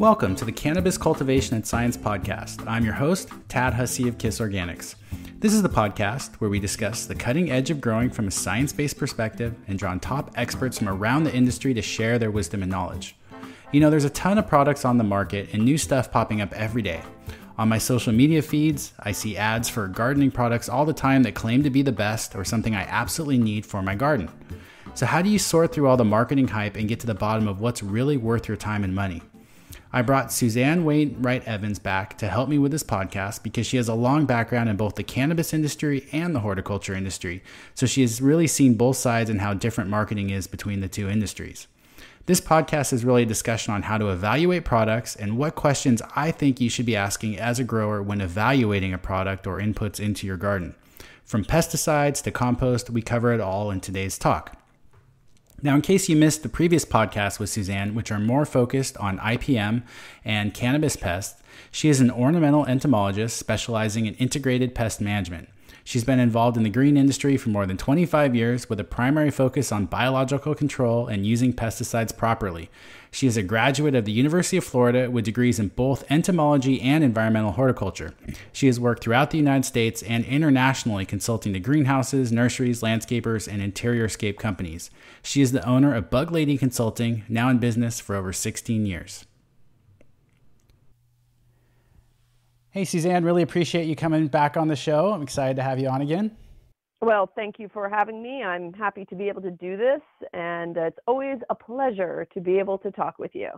Welcome to the Cannabis Cultivation and Science Podcast. I'm your host, Tad Hussey of KIS Organics. This is the podcast where we discuss the cutting edge of growing from a science-based perspective and draw on top experts from around the industry to share their wisdom and knowledge. You know, there's a ton of products on the market and new stuff popping up every day. On my social media feeds, I see ads for gardening products all the time that claim to be the best or something I absolutely need for my garden. So how do you sort through all the marketing hype and get to the bottom of what's really worth your time and money? I brought Suzanne Wainwright-Evans back to help me with this podcast because she has a long background in both the cannabis industry and the horticulture industry, so she has really seen both sides and how different marketing is between the two industries. This podcast is really a discussion on how to evaluate products and what questions I think you should be asking as a grower when evaluating a product or inputs into your garden. From pesticides to compost, we cover it all in today's talk. Now, in case you missed the previous podcasts with Suzanne, which are more focused on IPM and cannabis pests, she is an ornamental entomologist specializing in integrated pest management. She's been involved in the green industry for more than 25 years with a primary focus on biological control and using pesticides properly. She is a graduate of the University of Florida with degrees in both entomology and environmental horticulture. She has worked throughout the United States and internationally consulting to greenhouses, nurseries, landscapers, and interiorscape companies. She is the owner of Bug Lady Consulting, now in business for over 16 years. Hey, Suzanne, really appreciate you coming back on the show. I'm excited to have you on again. Well, thank you for having me. I'm happy to be able to do this, and it's always a pleasure to be able to talk with you.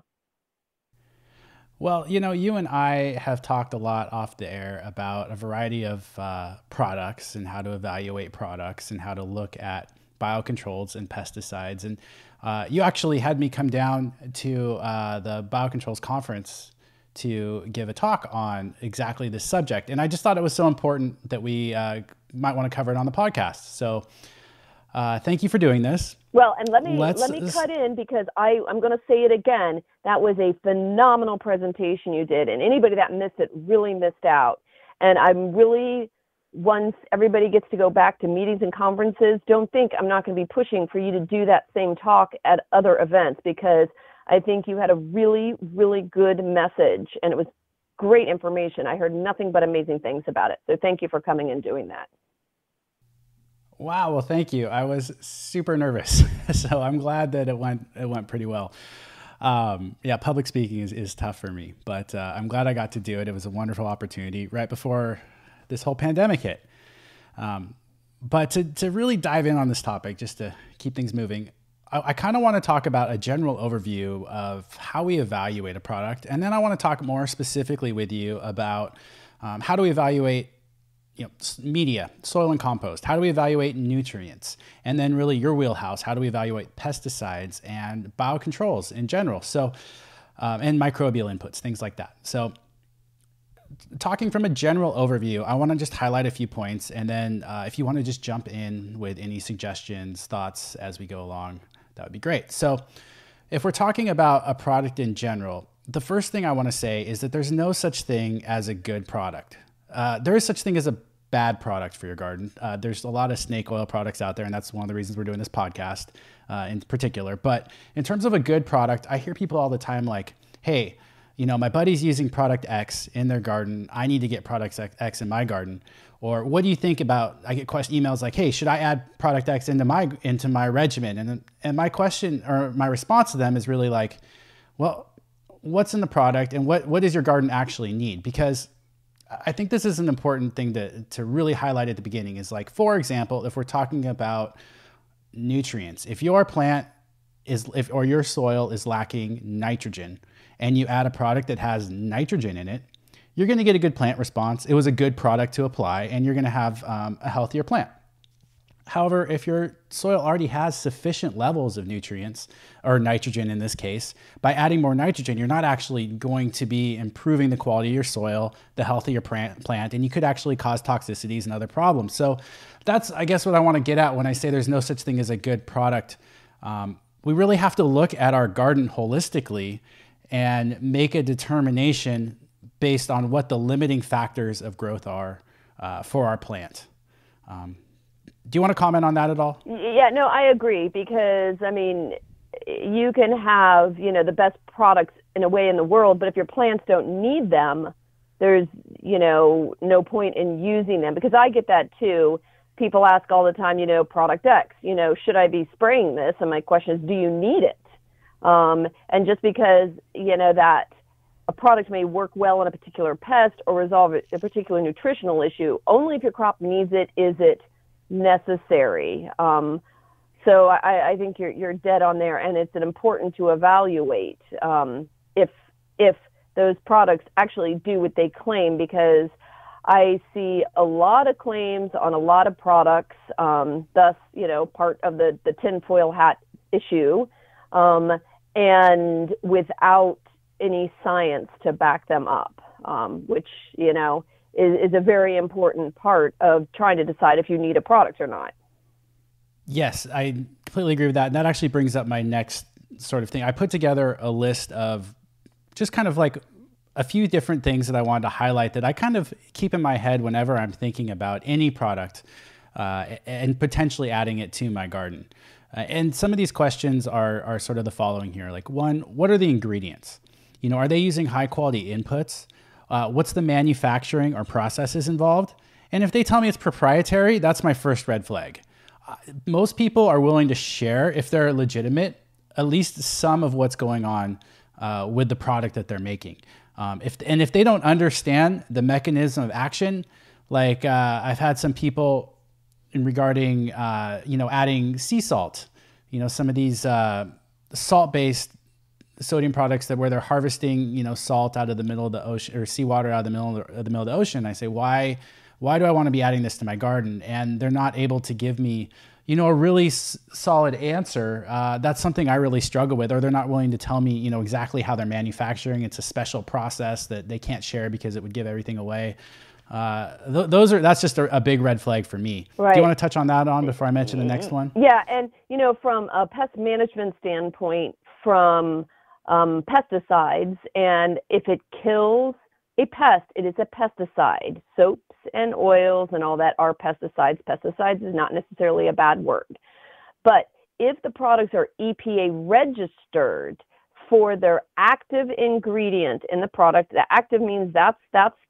Well, you know, you and I have talked a lot off the air about a variety of products and how to evaluate products and how to look at biocontrols and pesticides. And you actually had me come down to the biocontrols conference to give a talk on exactly this subject. And I just thought it was so important that we might want to cover it on the podcast. So thank you for doing this. Well, and let me cut in because I'm going to say it again. That was a phenomenal presentation you did. And anybody that missed it really missed out. And I'm really, once everybody gets to go back to meetings and conferences, don't think I'm not going to be pushing for you to do that same talk at other events, because I think you had a really, really good message, and it was great information. I heard nothing but amazing things about it. So thank you for coming and doing that. Wow. Well, thank you. I was super nervous, so I'm glad that it went pretty well. Yeah, public speaking is tough for me, but I'm glad I got to do it. It was a wonderful opportunity right before this whole pandemic hit. But to really dive in on this topic, just to keep things moving, I kind of want to talk about a general overview of how we evaluate a product. And then I want to talk more specifically with you about how do we evaluate, you know, media, soil and compost, how do we evaluate nutrients, and then really your wheelhouse, how do we evaluate pesticides and biocontrols in general. So, and microbial inputs, things like that. So talking from a general overview, I want to just highlight a few points. And then if you want to just jump in with any suggestions, thoughts as we go along, that would be great. So if we're talking about a product in general, the first thing I want to say is that there's no such thing as a good product. There is such thing as a bad product for your garden. There's a lot of snake oil products out there, and that's one of the reasons we're doing this podcast in particular. But in terms of a good product, I hear people all the time like, hey, you know, my buddy's using product X in their garden. I need to get product X in my garden. Or what do you think about, I get emails like, hey, should I add product X into my regimen? And my question or my response to them is really like, well, what's in the product and what does your garden actually need? Because I think this is an important thing to really highlight at the beginning is like, for example, if we're talking about nutrients, if your plant or your soil is lacking nitrogen, and you add a product that has nitrogen in it, you're going to get a good plant response. It was a good product to apply, and you're going to have a healthier plant. However, if your soil already has sufficient levels of nutrients, or nitrogen in this case, by adding more nitrogen, you're not actually going to be improving the quality of your soil, the healthier plant, and you could actually cause toxicities and other problems. So that's, I guess, what I want to get at when I say there's no such thing as a good product. We really have to look at our garden holistically and make a determination based on what the limiting factors of growth are for our plant. Do you want to comment on that at all? Yeah, no, I agree, because I mean, you can have, you know, the best products in a way in the world, but if your plants don't need them, there's, you know, no point in using them. Because I get that too. People ask all the time, you know, product X, you know, should I be spraying this? And my question is, do you need it? And just because, you know, that a product may work well on a particular pest or resolve a particular nutritional issue, only if your crop needs it is it necessary. So I think you're dead on there, and it's important to evaluate if those products actually do what they claim, because I see a lot of claims on a lot of products, thus, you know, part of the tinfoil hat issue, and without any science to back them up, which, you know, is a very important part of trying to decide if you need a product or not. Yes, I completely agree with that. And that actually brings up my next sort of thing. I put together a list of just kind of like a few different things that I wanted to highlight that I kind of keep in my head whenever I'm thinking about any product and potentially adding it to my garden. And some of these questions are sort of the following here. Like, one, what are the ingredients? You know, are they using high quality inputs? What's the manufacturing or processes involved? And if they tell me it's proprietary, that's my first red flag. Most people are willing to share, if they're legitimate, at least some of what's going on with the product that they're making. If they don't understand the mechanism of action, like I've had some people regarding, you know, adding sea salt, you know, some of these salt-based sodium products that where they're harvesting, you know, salt out of the middle of the ocean or seawater out of the middle of the ocean. I say, why do I want to be adding this to my garden? And they're not able to give me, you know, a really solid answer. That's something I really struggle with, or they're not willing to tell me, you know, exactly how they're manufacturing. It's a special process that they can't share because it would give everything away. That's just a big red flag for me. Right. Do you want to touch on that before I mention the next one? Yeah. And, you know, from a pest management standpoint, from pesticides, and if it kills a pest, it is a pesticide. Soaps and oils and all that are pesticides. Pesticides is not necessarily a bad word. But if the products are EPA registered for their active ingredient in the product, the active means that's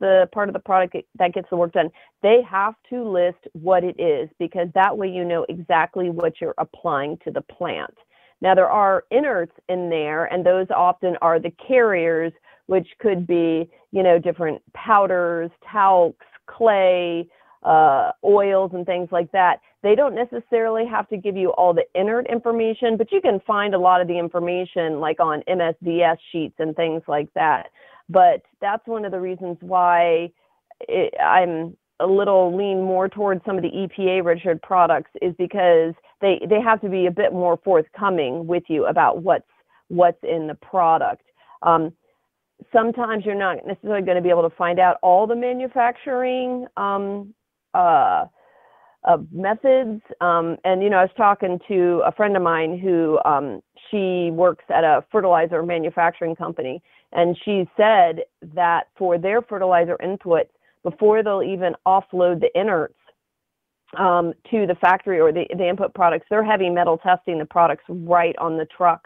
the part of the product that gets the work done. They have to list what it is, because that way you know exactly what you're applying to the plant. Now, there are inerts in there, and those often are the carriers, which could be, you know, different powders, talcs, clay, oils, and things like that. They don't necessarily have to give you all the inert information, but you can find a lot of the information like on MSDS sheets and things like that. But that's one of the reasons why I'm a little lean more towards some of the EPA registered products, is because they have to be a bit more forthcoming with you about what's in the product. Sometimes you're not necessarily going to be able to find out all the manufacturing methods. And, you know, I was talking to a friend of mine who she works at a fertilizer manufacturing company, and she said that for their fertilizer inputs, before they'll even offload the inerts to the factory or the input products, they're heavy metal testing the products right on the truck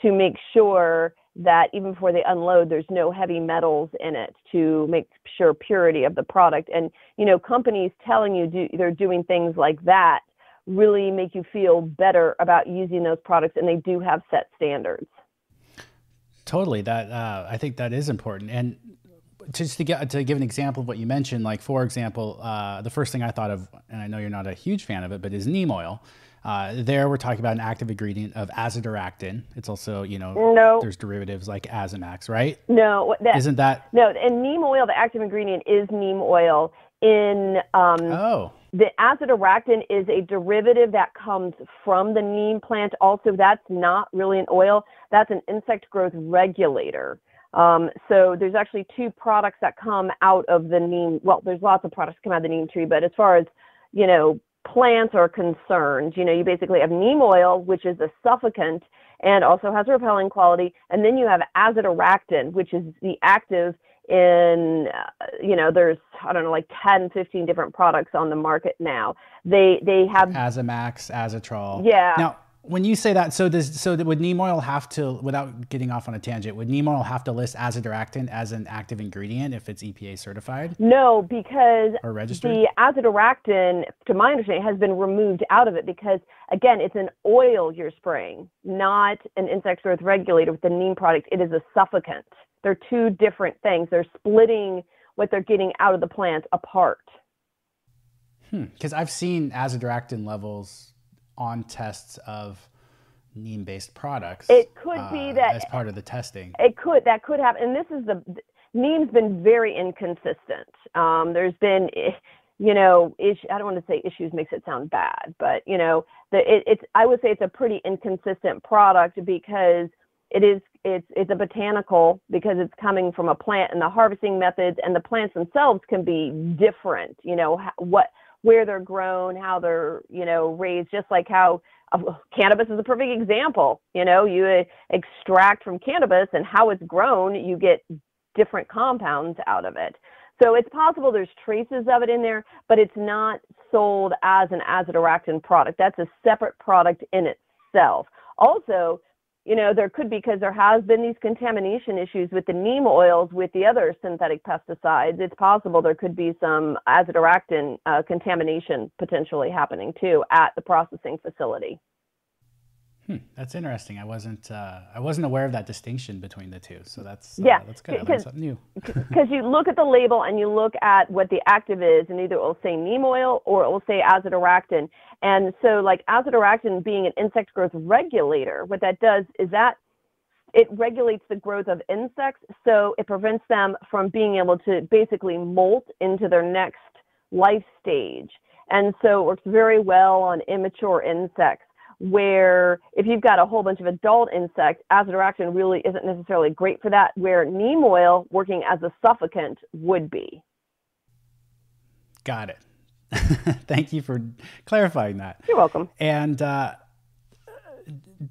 to make sure that even before they unload, there's no heavy metals in it, to make sure purity of the product. And, you know, companies telling you they're doing things like that really make you feel better about using those products, and they do have set standards. Totally. That I think that is important. And just to give an example of what you mentioned, like, for example, the first thing I thought of, and I know you're not a huge fan of it, but is neem oil. There we're talking about an active ingredient of azadirachtin. It's also, you know, there's derivatives like Azamax, right? No. And neem oil, the active ingredient is neem oil. The azadirachtin is a derivative that comes from the neem plant. Also, that's not really an oil. That's an insect growth regulator. So there's actually two products that come out of the neem. Well, there's lots of products that come out of the neem tree, but as far as, you know, plants are concerned, you know, you basically have neem oil, which is a suffocant and also has a repelling quality, and then you have azadirachtin, which is the active in, you know, there's, I don't know, like 10, 15 different products on the market now. They have Azamax, Azitrol. Yeah. Now, When you say that, would neem oil have to, without getting off on a tangent, would neem oil have to list azadirachtin as an active ingredient if it's EPA certified? No, because the azadirachtin, to my understanding, has been removed out of it because, again, it's an oil you're spraying, not an insect growth regulator. With the neem product, it is a suffocant. They're two different things. They're splitting what they're getting out of the plant apart. Because I've seen azadirachtin levels on tests of neem-based products. It could be that as part of the testing. It could, that could happen. And this is neem's been very inconsistent. There's been, you know, I don't want to say issues makes it sound bad, but you know, I would say it's a pretty inconsistent product because it's a botanical, because it's coming from a plant, and the harvesting methods and the plants themselves can be different. You know, where they're grown, how they're, you know, raised, just like how cannabis is a perfect example. You know, you extract from cannabis and how it's grown, you get different compounds out of it. So it's possible there's traces of it in there, but it's not sold as an azadirachtin product. That's a separate product in itself. Also, you know, there could be, because there has been these contamination issues with the neem oils with the other synthetic pesticides, it's possible there could be some azadirachtin contamination potentially happening too at the processing facility. That's interesting. I wasn't aware of that distinction between the two. So that's, that's good. I learned something new. Because you look at the label and you look at what the active is, and either it will say neem oil or it will say azadirachtin. And so, like, azadirachtin being an insect growth regulator, what that does is that it regulates the growth of insects. So it prevents them from being able to basically molt into their next life stage. And so it works very well on immature insects, where if you've got a whole bunch of adult insects, azadirachtin really isn't necessarily great for that, where neem oil working as a suffocant would be. Got it. Thank you for clarifying that. You're welcome. And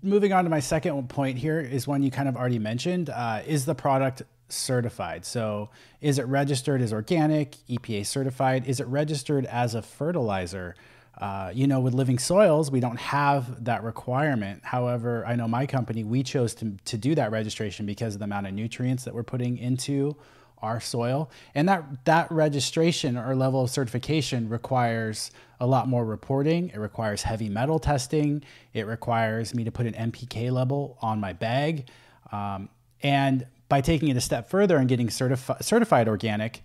moving on to my second point here is one you kind of already mentioned. Is the product certified? So is it registered as organic, EPA certified? Is it registered as a fertilizer? You know, with living soils, we don't have that requirement. However, I know my company, we chose to do that registration because of the amount of nutrients that we're putting into our soil. And that registration or level of certification requires a lot more reporting. It requires heavy metal testing. It requires me to put an NPK level on my bag. And by taking it a step further and getting certified organic,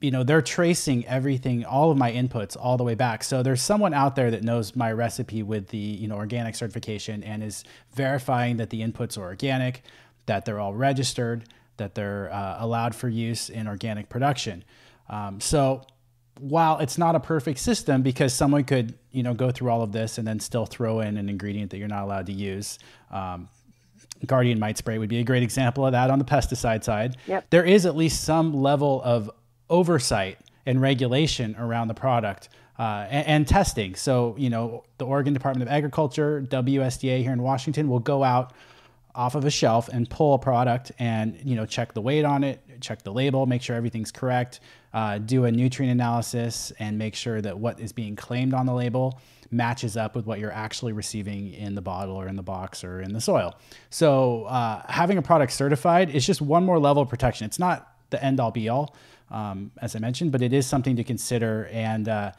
you know, they're tracing everything, all of my inputs all the way back. So there's someone out there that knows my recipe with the, you know, organic certification and is verifying that the inputs are organic, that they're all registered, that they're allowed for use in organic production. So while it's not a perfect system, because someone could, you know, go through all of this and then still throw in an ingredient that you're not allowed to use, Guardian Mite Spray would be a great example of that on the pesticide side. Yep. There is at least some level of oversight and regulation around the product and testing. So, you know, the Oregon Department of Agriculture, WSDA here in Washington, will go out off of a shelf and pull a product and, you know, check the weight on it, check the label, make sure everything's correct, do a nutrient analysis and make sure that what is being claimed on the label matches up with what you're actually receiving in the bottle or in the box or in the soil. So having a product certified is just one more level of protection. It's not the end all be all, as I mentioned, but it is something to consider. And do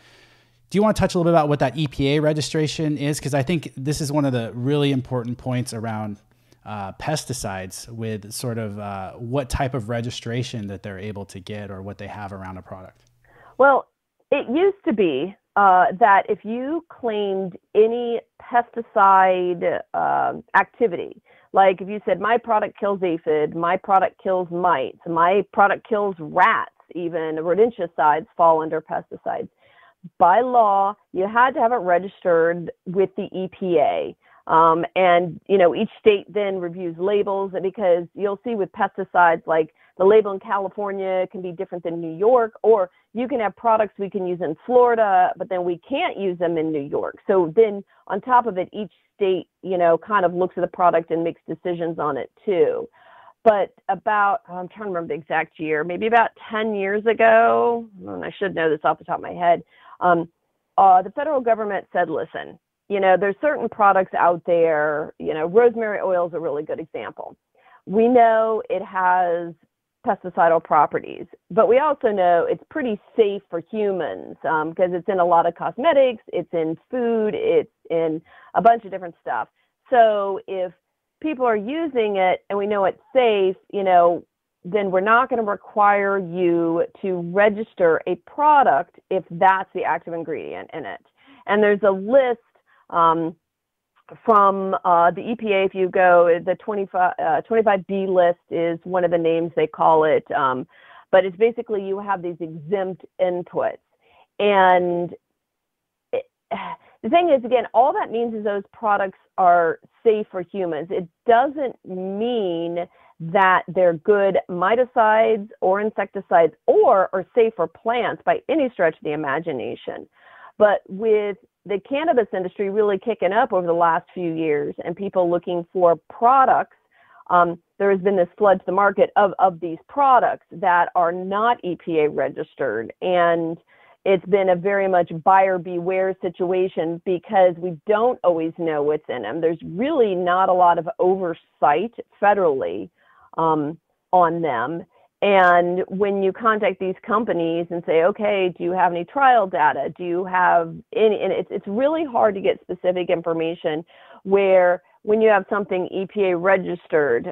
you want to touch a little bit about what that EPA registration is? Because I think this is one of the really important points around pesticides, with sort of what type of registration that they're able to get or what they have around a product. Well, it used to be that if you claimed any pesticide activity, like if you said, my product kills aphid, my product kills mites, my product kills rats, even rodenticides fall under pesticides. By law, you had to have it registered with the EPA. And, you know, each state then reviews labels, because you'll see with pesticides, like the label in California can be different than New York, or you can have products we can use in Florida, but then we can't use them in New York. So then on top of it, each state, you know, kind of looks at the product and makes decisions on it too. But about, I'm trying to remember the exact year, maybe about 10 years ago, and I should know this off the top of my head, the federal government said, listen, You know, there's certain products out there, you know, rosemary oil is a really good example. We know it has pesticidal properties, but we also know it's pretty safe for humans because it's in a lot of cosmetics, it's in food, it's in a bunch of different stuff. So if people are using it and we know it's safe, you know, then we're not going to require you to register a product if that's the active ingredient in it. And there's a list from the EPA. If you go, the 25B list is one of the names they call it, but it's basically you have these exempt inputs. And the thing is, again, all that means is those products are safe for humans. It doesn't mean that they're good miticides or insecticides or are safe for plants by any stretch of the imagination. But with the cannabis industry really kicking up over the last few years and people looking for products, there has been this flood to the market of these products that are not EPA registered. And it's been a very much buyer beware situation because we don't always know what's in them. There's really not a lot of oversight federally on them. And when you contact these companies and say, okay, do you have any trial data? Do you have any, and it's really hard to get specific information where when you have something EPA registered,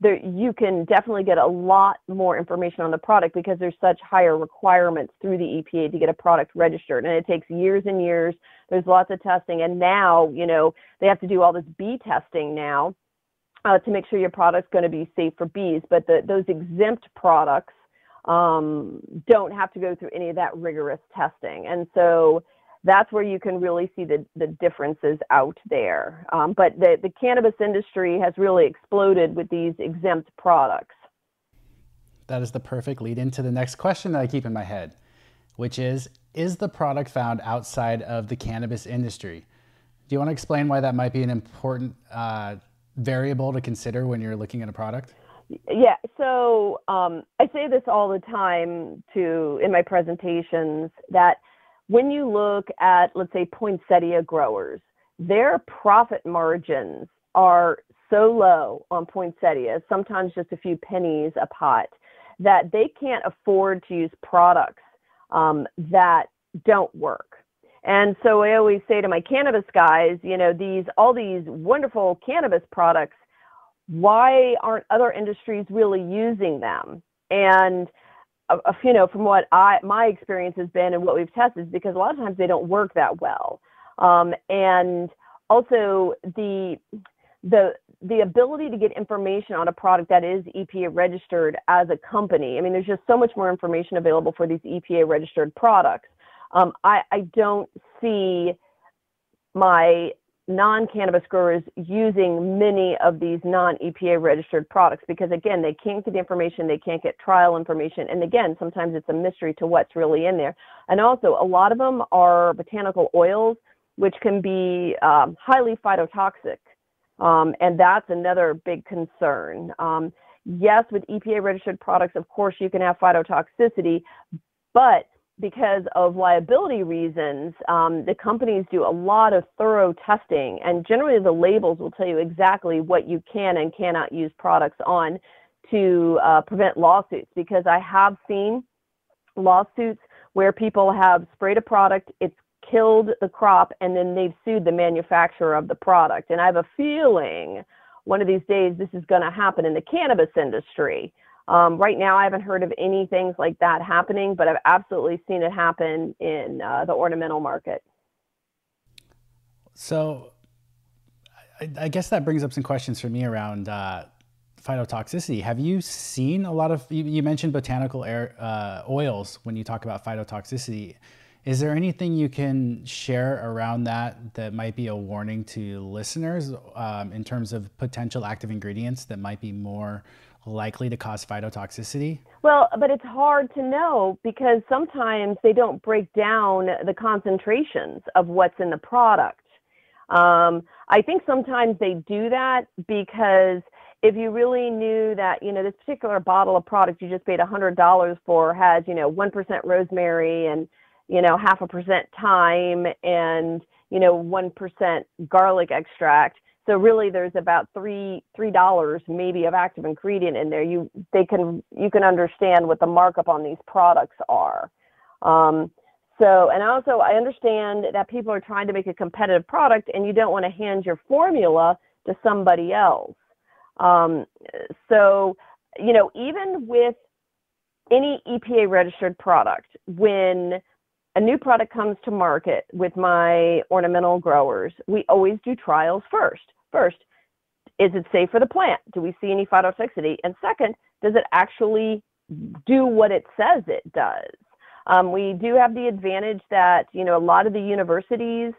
there, you can definitely get a lot more information on the product because there's such higher requirements through the EPA to get a product registered. And it takes years and years. There's lots of testing. And now, you know, they have to do all this bee testing now to make sure your product's going to be safe for bees. But those exempt products don't have to go through any of that rigorous testing. And so that's where you can really see the differences out there. But the cannabis industry has really exploded with these exempt products. That is the perfect lead into the next question that I keep in my head, which is the product found outside of the cannabis industry? Do you want to explain why that might be an important variable to consider when you're looking at a product? Yeah, so I say this all the time in my presentations that when you look at, let's say, poinsettia growers, their profit margins are so low on poinsettias, sometimes just a few pennies a pot, that they can't afford to use products that don't work. And so I always say to my cannabis guys, you know, all these wonderful cannabis products, why aren't other industries really using them? And you know, from what my experience has been and what we've tested, because a lot of times they don't work that well, and also the ability to get information on a product that is EPA registered as a company. I mean, there's just so much more information available for these EPA registered products. I don't see my non-cannabis growers using many of these non-EPA registered products because, again, they can't get information, they can't get trial information, and again, sometimes it's a mystery to what's really in there. And also, a lot of them are botanical oils, which can be highly phytotoxic, and that's another big concern. Yes, with EPA registered products, of course, you can have phytotoxicity, but because of liability reasons, the companies do a lot of thorough testing, and generally the labels will tell you exactly what you can and cannot use products on to prevent lawsuits, because I have seen lawsuits where people have sprayed a product, it's killed the crop, and then they've sued the manufacturer of the product. And I have a feeling one of these days this is going to happen in the cannabis industry. Right now, I haven't heard of any things like that happening, but I've absolutely seen it happen in the ornamental market. So I guess that brings up some questions for me around phytotoxicity. Have you seen a lot of, you mentioned botanical oils when you talk about phytotoxicity. Is there anything you can share around that might be a warning to listeners in terms of potential active ingredients that might be more likely to cause phytotoxicity? Well, but it's hard to know because sometimes they don't break down the concentrations of what's in the product. I think sometimes they do that because if you really knew that, you know, this particular bottle of product you just paid $100 for has, you know, 1% rosemary and, you know, 0.5% thyme and, you know, 1% garlic extract. So really, there's about $3 maybe of active ingredient in there. You can understand what the markup on these products are. And also I understand that people are trying to make a competitive product, and you don't want to hand your formula to somebody else. You know, even with any EPA registered product, when a new product comes to market with my ornamental growers, we always do trials first. First, is it safe for the plant? Do we see any phytotoxicity? And second, does it actually do what it says it does? We do have the advantage that, you know, a lot of the universities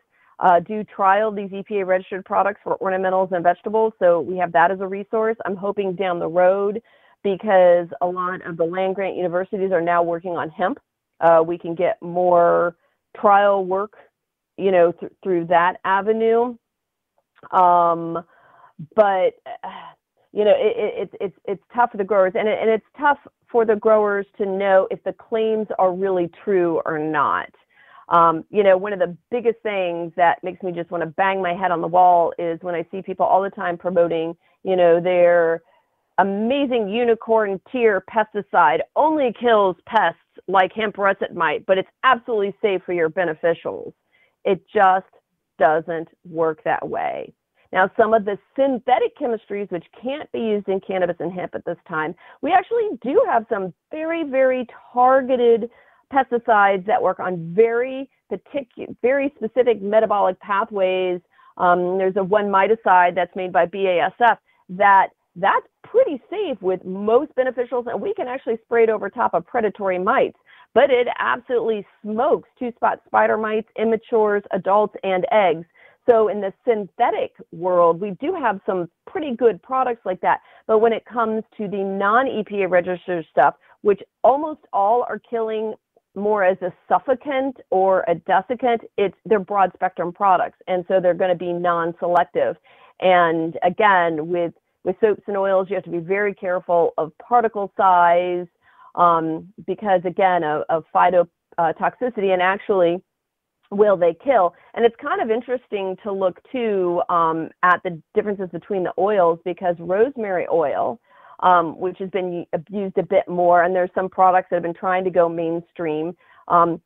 do trial these EPA registered products for ornamentals and vegetables. So we have that as a resource. I'm hoping down the road, because a lot of the land grant universities are now working on hemp, we can get more trial work, you know, through that avenue. You know, it's tough for the growers, and it's tough for the growers to know if the claims are really true or not. You know, one of the biggest things that makes me just want to bang my head on the wall is when I see people all the time promoting, you know, their amazing unicorn tier pesticide only kills pests like hemp russet mite, but it's absolutely safe for your beneficials. It just doesn't work that way. Now, some of the synthetic chemistries, which can't be used in cannabis and hemp at this time, we actually do have some very, very targeted pesticides that work on very specific metabolic pathways. There's a one miticide that's made by BASF that's pretty safe with most beneficials, and we can actually spray it over top of predatory mites, but it absolutely smokes two-spot spider mites, immatures, adults, and eggs. So in the synthetic world, we do have some pretty good products like that. But when it comes to the non-EPA registered stuff, which almost all are killing more as a suffocant or a desiccant, they're broad spectrum products. And so they're going to be non-selective. And again, with soaps and oils, you have to be very careful of particle size, because again, of phytotoxicity, and actually, will they kill? And it's kind of interesting to look too at the differences between the oils, because rosemary oil, which has been abused a bit more, and there's some products that have been trying to go mainstream. The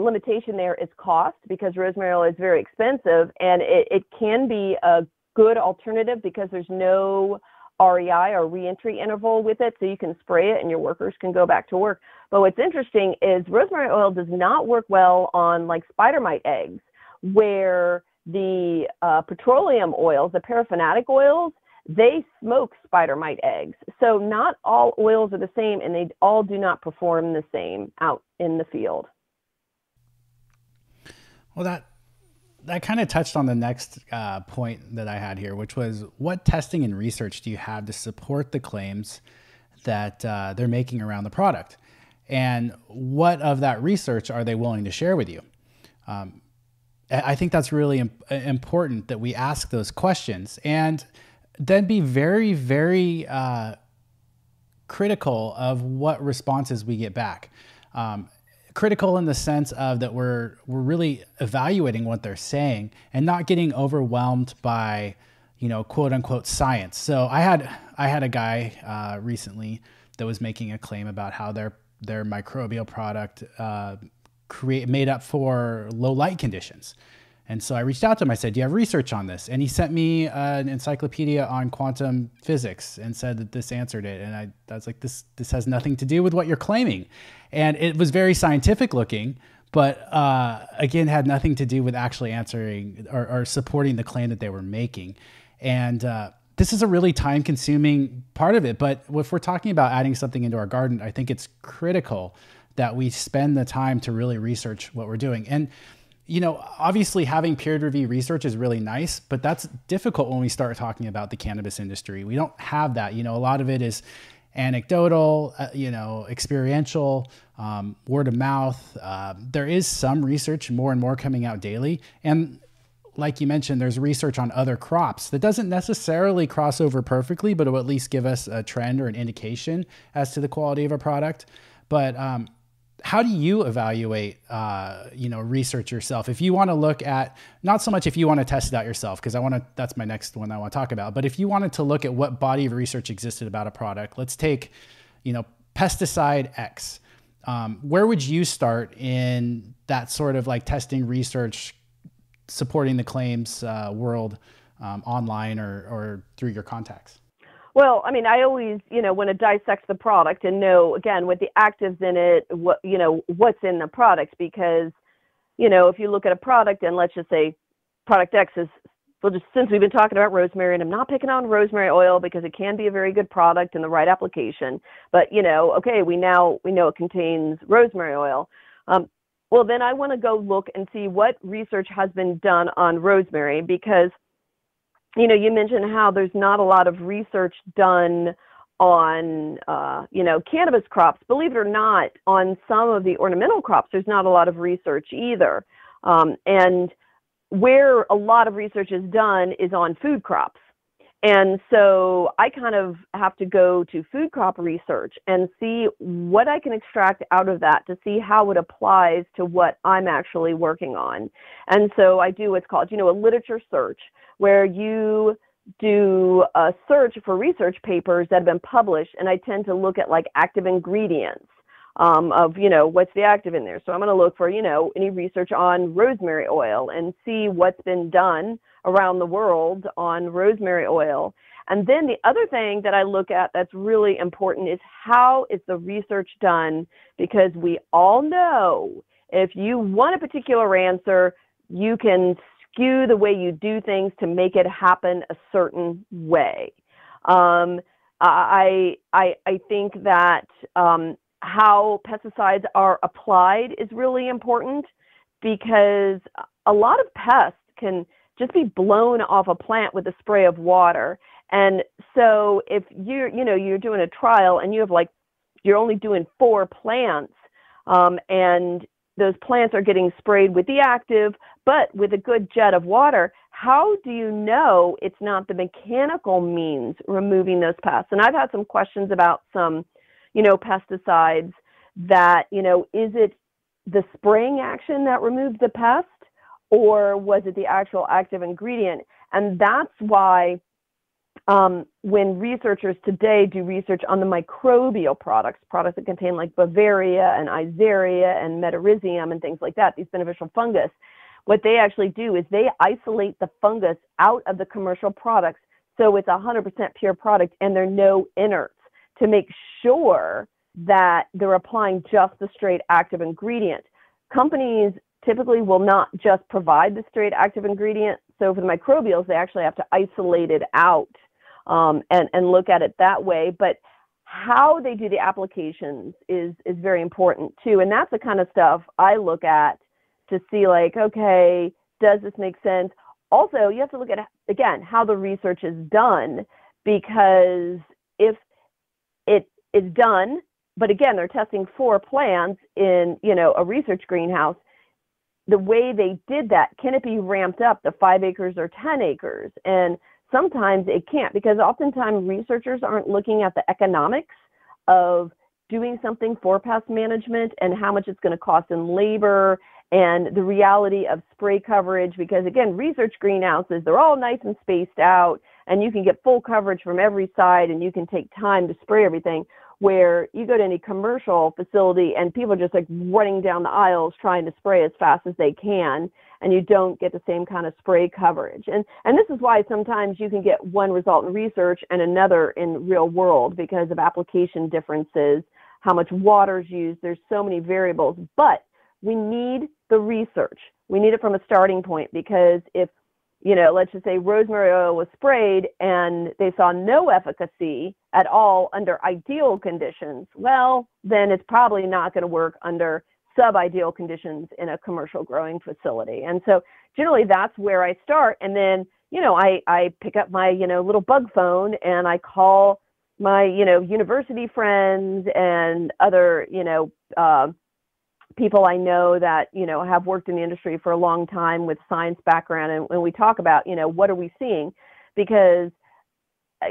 limitation there is cost, because rosemary oil is very expensive, and it can be a good alternative because there's no REI or re-entry interval with it, so you can spray it and your workers can go back to work. But what's interesting is rosemary oil does not work well on like spider mite eggs, where the petroleum oils, the paraffinatic oils, they smoke spider mite eggs. So not all oils are the same, and they all do not perform the same out in the field. Well, that kind of touched on the next point that I had here, which was, what testing and research do you have to support the claims that they're making around the product? And what of that research are they willing to share with you? I think that's really important that we ask those questions, and then be very, very critical of what responses we get back. Critical in the sense of that we're really evaluating what they're saying and not getting overwhelmed by, you know, quote unquote science. So I had a guy recently that was making a claim about how their microbial product made up for low light conditions. And so I reached out to him. I said, "Do you have research on this?" And he sent me an encyclopedia on quantum physics and said that this answered it. And I was like, "This has nothing to do with what you're claiming." And it was very scientific looking, but again, had nothing to do with actually answering or supporting the claim that they were making. And this is a really time-consuming part of it. But if we're talking about adding something into our garden, I think it's critical that we spend the time to really research what we're doing. And you know, obviously having peer reviewed research is really nice, but that's difficult when we start talking about the cannabis industry. We don't have that. You know, a lot of it is anecdotal, you know, experiential, word of mouth. There is some research, more and more coming out daily. And like you mentioned, there's research on other crops that doesn't necessarily cross over perfectly, but it will at least give us a trend or an indication as to the quality of a product. But how do you evaluate, you know, research yourself? If you want to look at, not so much if you want to test it out yourself, because I want to, that's my next one I want to talk about. But if you wanted to look at what body of research existed about a product, let's take, you know, pesticide X. Where would you start in that sort of like testing research, supporting the claims world, online or through your contacts? Well, I mean, I always, you know, want to dissect the product and know, again, with the actives in it, what, you know, what's in the product, because, you know, if you look at a product and let's just say product X is, well, just since we've been talking about rosemary, and I'm not picking on rosemary oil because it can be a very good product in the right application, but, you know, okay, we know it contains rosemary oil. Well, then I want to go look and see what research has been done on rosemary, because, you know, you mentioned how there's not a lot of research done on, you know, cannabis crops. Believe it or not, on some of the ornamental crops, there's not a lot of research either. And where a lot of research is done is on food crops. And so I kind of have to go to food crop research and see what I can extract out of that to see how it applies to what I'm actually working on. And so I do what's called, you know, a literature search, where you do a search for research papers that have been published, and I tend to look at like active ingredients of, you know, what's the active in there. So I'm going to look for, you know, any research on rosemary oil and see what's been done around the world on rosemary oil. And then the other thing that I look at that's really important is how is the research done, because we all know if you want a particular answer, you can skew the way you do things to make it happen a certain way. I think that how pesticides are applied is really important, because a lot of pests can just be blown off a plant with a spray of water. And so if you're, you know, you're doing a trial and you have like, you're only doing 4 plants and those plants are getting sprayed with the active, but with a good jet of water, how do you know it's not the mechanical means removing those pests? And I've had some questions about some, you know, pesticides that, you know, is it the spraying action that removed the pest, or was it the actual active ingredient? And that's why when researchers today do research on the microbial products that contain like Beauveria and Isaria and Metarhizium and things like that, these beneficial fungus, what they actually do is they isolate the fungus out of the commercial products, so it's 100% pure product and there are no innards, to make sure that they're applying just the straight active ingredient. Companies typically will not just provide the straight active ingredient, so for the microbials, they actually have to isolate it out and look at it that way. But how they do the applications is very important too, and that's the kind of stuff I look at to see like, okay, does this make sense? Also, you have to look at, again, how the research is done, because if it is done, but again, they're testing 4 plants in, you know, a research greenhouse, the way they did that, can it be ramped up to 5 acres or 10 acres? And sometimes it can't, because oftentimes researchers aren't looking at the economics of doing something for pest management and how much it's going to cost in labor and the reality of spray coverage, because again, research greenhouses, they're all nice and spaced out and you can get full coverage from every side and you can take time to spray everything. Where you go to any commercial facility and people are just like running down the aisles trying to spray as fast as they can, and you don't get the same kind of spray coverage. And this is why sometimes you can get one result in research and another in real world because of application differences, how much water is used, there's so many variables. But we need the research. We need it from a starting point, because if, you know, let's just say rosemary oil was sprayed and they saw no efficacy at all under ideal conditions, well, then it's probably not going to work under sub-ideal conditions in a commercial growing facility. And so generally that's where I start. And then, you know, I pick up my, you know, little bug phone and I call my, you know, university friends and other, you know, people I know that, you know, have worked in the industry for a long time with science background, and when we talk about, you know, what are we seeing, because,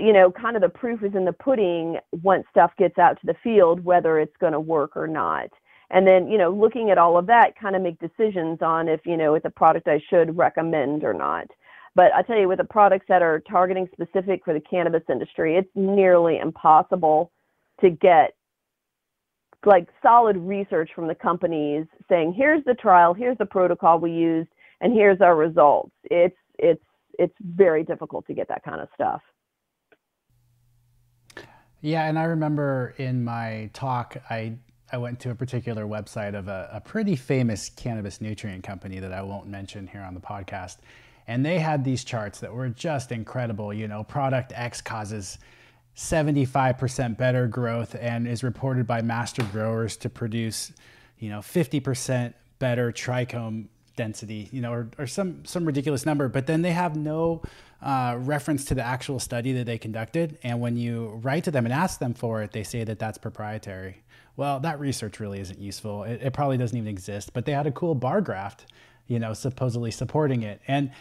you know, kind of the proof is in the pudding once stuff gets out to the field, whether it's going to work or not. And then, you know, looking at all of that, kind of make decisions on if, you know, it's a product I should recommend or not. But I tell you, with the products that are targeting specific for the cannabis industry, it's nearly impossible to get like solid research from the companies saying, here's the trial, here's the protocol we used, and here's our results. It's very difficult to get that kind of stuff. Yeah, and I remember in my talk, I went to a particular website of a pretty famous cannabis nutrient company that I won't mention here on the podcast. And they had these charts that were just incredible. You know, product X causes 75% better growth and is reported by master growers to produce, you know, 50% better trichome density, you know, or some ridiculous number. But then they have no reference to the actual study that they conducted. And when you write to them and ask them for it, they say that that's proprietary. Well, that research really isn't useful. It probably doesn't even exist, but they had a cool bar graph, you know, supposedly supporting it. And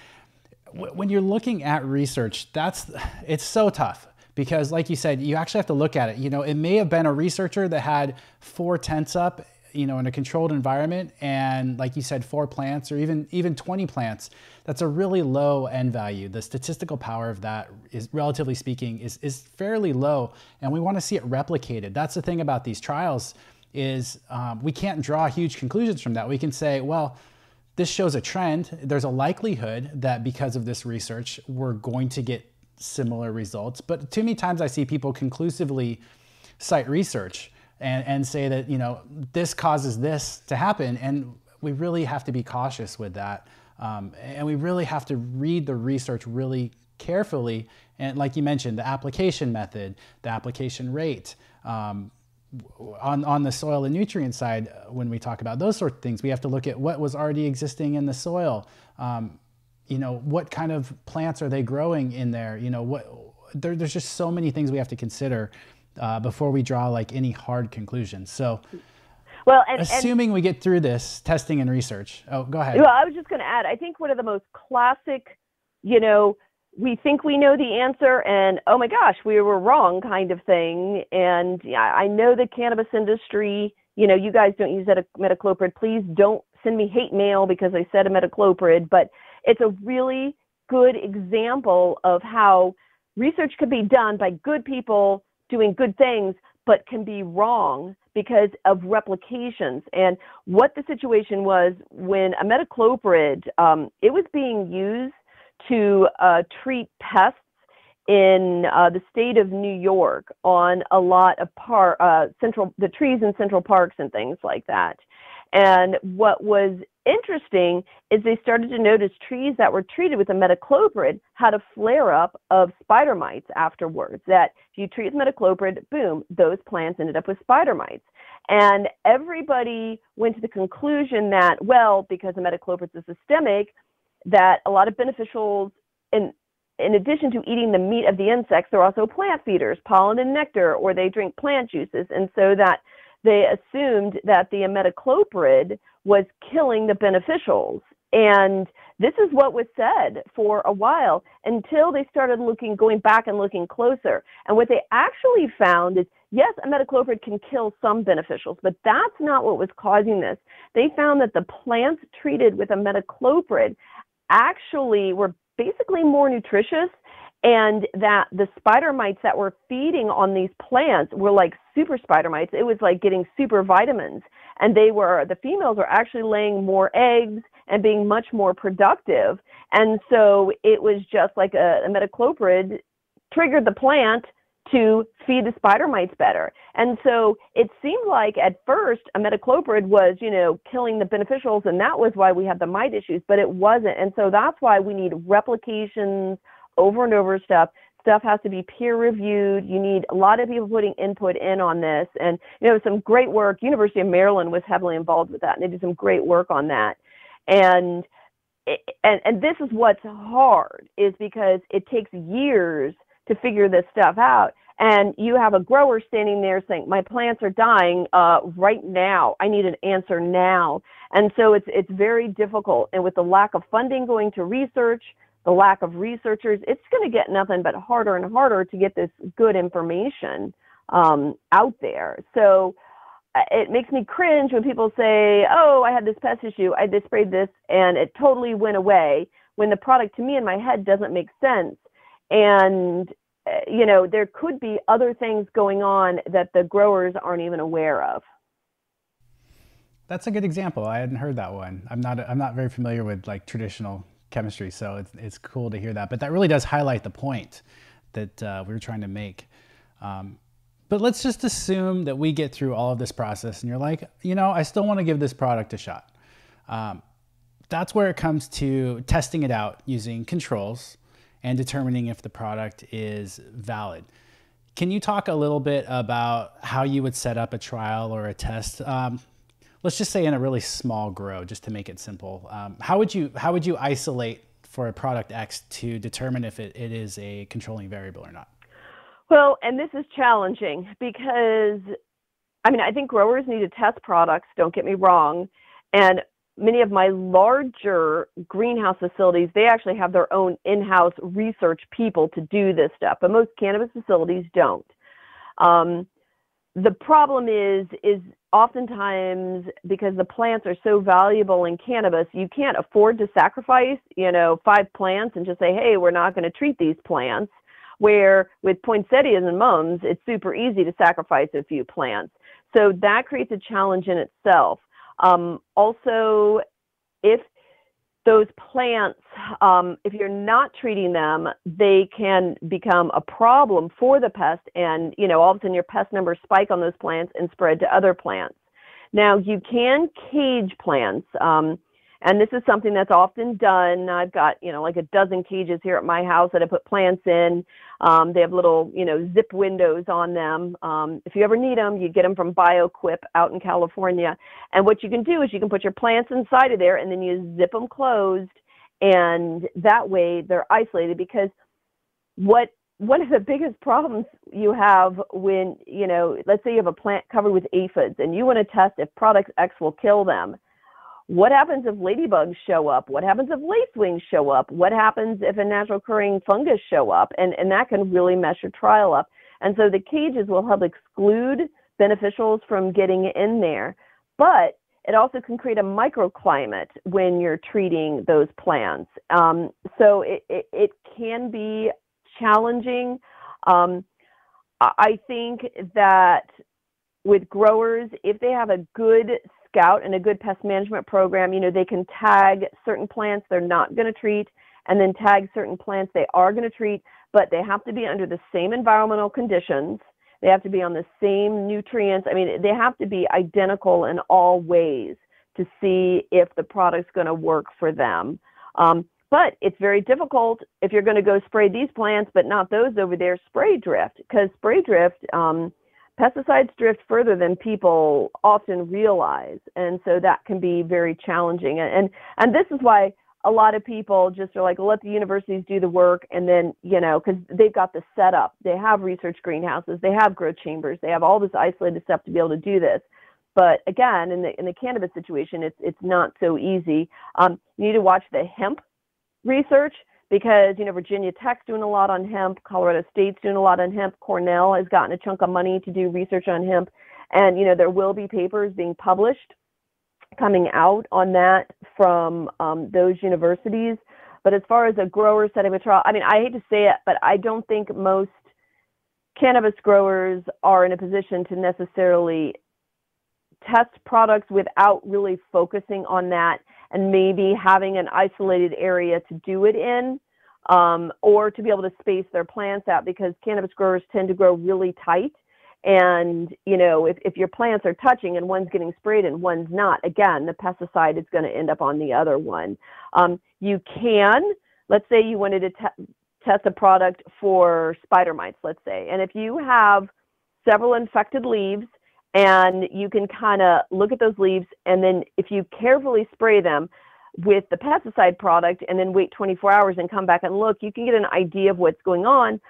when you're looking at research, it's so tough because like you said, you actually have to look at it. You know, it may have been a researcher that had 4 tents up, you know, in a controlled environment. And like you said, 4 plants or even 20 plants, that's a really low end value. The statistical power of that is, relatively speaking, is fairly low. And we want to see it replicated. That's the thing about these trials is we can't draw huge conclusions from that. We can say, well, this shows a trend. There's a likelihood that because of this research, we're going to get similar results. But too many times I see people conclusively cite research and say that, you know, this causes this to happen. And we really have to be cautious with that. And we really have to read the research really carefully. And like you mentioned, the application method, the application rate, on the soil and nutrient side, when we talk about those sort of things, we have to look at what was already existing in the soil. You know, what kind of plants are they growing in there? You know, there's just so many things we have to consider before we draw like any hard conclusions. So, well, assuming we get through this testing and research. Oh, go ahead. Well, I was just going to add, I think one of the most classic, you know, we think we know the answer and, oh my gosh, we were wrong kind of thing. And I know the cannabis industry, you know, you guys don't use metocloprid. Please don't send me hate mail because I said a metocloprid, but it's a really good example of how research could be done by good people doing good things, but can be wrong because of replications. And what the situation was when a metocloprid, it was being used to treat pests in the state of New York on a lot of the trees in Central Parks and things like that. And what was interesting is they started to notice trees that were treated with a metocloprid had a flare-up of spider mites afterwards, that if you treat with metocloprid, boom, those plants ended up with spider mites. And everybody went to the conclusion that, well, because the metocloprid is systemic, that a lot of beneficials, in addition to eating the meat of the insects, they're also plant feeders, pollen and nectar, or they drink plant juices. And so that they assumed that the metocloprid was killing the beneficials. And this is what was said for a while until they started going back and looking closer. And what they actually found is, yes, a metocloprid can kill some beneficials, but that's not what was causing this. They found that the plants treated with a metocloprid actually were basically more nutritious, and that the spider mites that were feeding on these plants were like super spider mites. It was like getting super vitamins, and the females were actually laying more eggs and being much more productive. And so it was just like a metocloprid triggered the plant to feed the spider mites better. And so it seemed like at first a metocloprid was, you know, killing the beneficials, and that was why we had the mite issues, but it wasn't. And so that's why we need replications over and over. Stuff has to be peer reviewed. You need a lot of people putting input in on this. And, you know, some great work. University of Maryland was heavily involved with that, and they did some great work on that. And this is what's hard, is because it takes years to figure this stuff out. And you have a grower standing there saying, my plants are dying right now. I need an answer now. And so it's very difficult. And with the lack of funding going to research, the lack of researchers, it's going to get nothing but harder and harder to get this good information out there. So it makes me cringe when people say, oh, I had this pest issue, I sprayed this and it totally went away, when the product to me in my head doesn't make sense. And, you know, there could be other things going on that the growers aren't even aware of. That's a good example. I hadn't heard that one. I'm not very familiar with like traditional chemistry, so it's cool to hear that. But that really does highlight the point that we were trying to make. But let's just assume that we get through all of this process and you're like, you know, I still want to give this product a shot. That's where it comes to testing it out using controls and determining if the product is valid. Can you talk a little bit about how you would set up a trial or a test? Let's just say in a really small grow, just to make it simple. How would you isolate for a product X to determine if it is a controlling variable or not? Well, and this is challenging because, I mean, I think growers need to test products, don't get me wrong. And many of my larger greenhouse facilities, they actually have their own in-house research people to do this stuff, but most cannabis facilities don't. The problem is oftentimes because the plants are so valuable in cannabis, you can't afford to sacrifice, you know, 5 plants and just say, hey, we're not going to treat these plants. Where with poinsettias and mums, it's super easy to sacrifice a few plants. So that creates a challenge in itself. Also, if those plants, if you're not treating them, they can become a problem for the pest. And, you know, all of a sudden your pest numbers spike on those plants and spread to other plants. Now, you can cage plants. And this is something that's often done. I've got, you know, like a dozen cages here at my house that I put plants in. They have little, you know, zip windows on them. If you ever need them, you get them from BioQuip out in California. And what you can do is you can put your plants inside of there and then you zip them closed. And that way they're isolated, because one of the biggest problems you have when, you know, let's say you have a plant covered with aphids and you want to test if product X will kill them. What happens if ladybugs show up? What happens if lacewings show up? What happens if a natural occurring fungus show up? And that can really mess your trial up. And so the cages will help exclude beneficials from getting in there, but it also can create a microclimate when you're treating those plants. So it can be challenging. I think that with growers, if they have a good scout and a good pest management program, you know, they can tag certain plants they're not going to treat and then tag certain plants they are going to treat, but they have to be under the same environmental conditions. They have to be on the same nutrients. I mean, they have to be identical in all ways to see if the product's going to work for them. But it's very difficult if you're going to go spray these plants, but not those over there, spray drift, because spray drift, pesticides drift further than people often realize, and so that can be very challenging. And this is why a lot of people just are like, let the universities do the work, and then, you know, because they've got the setup. They have research greenhouses. They have grow chambers. They have all this isolated stuff to be able to do this. But again, in the cannabis situation, it's not so easy. You need to watch the hemp research, because, you know, Virginia Tech's doing a lot on hemp, Colorado State's doing a lot on hemp, Cornell has gotten a chunk of money to do research on hemp. And, you know, there will be papers being published coming out on that from those universities. But as far as a grower setting a trial, I mean, I hate to say it, but I don't think most cannabis growers are in a position to necessarily test products without really focusing on that, and maybe having an isolated area to do it in, or to be able to space their plants out, because cannabis growers tend to grow really tight. And, you know, if your plants are touching and one's getting sprayed and one's not, again, the pesticide is going to end up on the other one. You can, let's say you wanted to test a product for spider mites, let's say. And if you have several infected leaves, and you can kind of look at those leaves, and then if you carefully spray them with the pesticide product and then wait 24 hours and come back and look, you can get an idea of what's going on.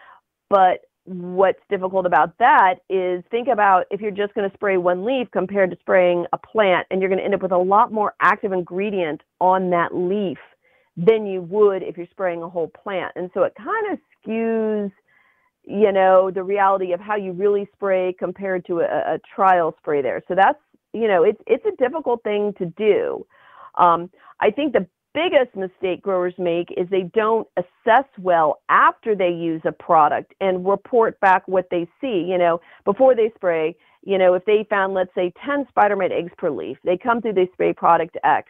But what's difficult about that is, think about if you're just going to spray one leaf compared to spraying a plant, and you're going to end up with a lot more active ingredient on that leaf than you would if you're spraying a whole plant. And so it kind of skews you know, the reality of how you really spray compared to a trial spray there. So that's, you know, it's a difficult thing to do. I think the biggest mistake growers make is they don't assess well after they use a product and report back what they see. You know, before they spray, you know, if they found, let's say, 10 spider-mite eggs per leaf, they come through, they spray product X,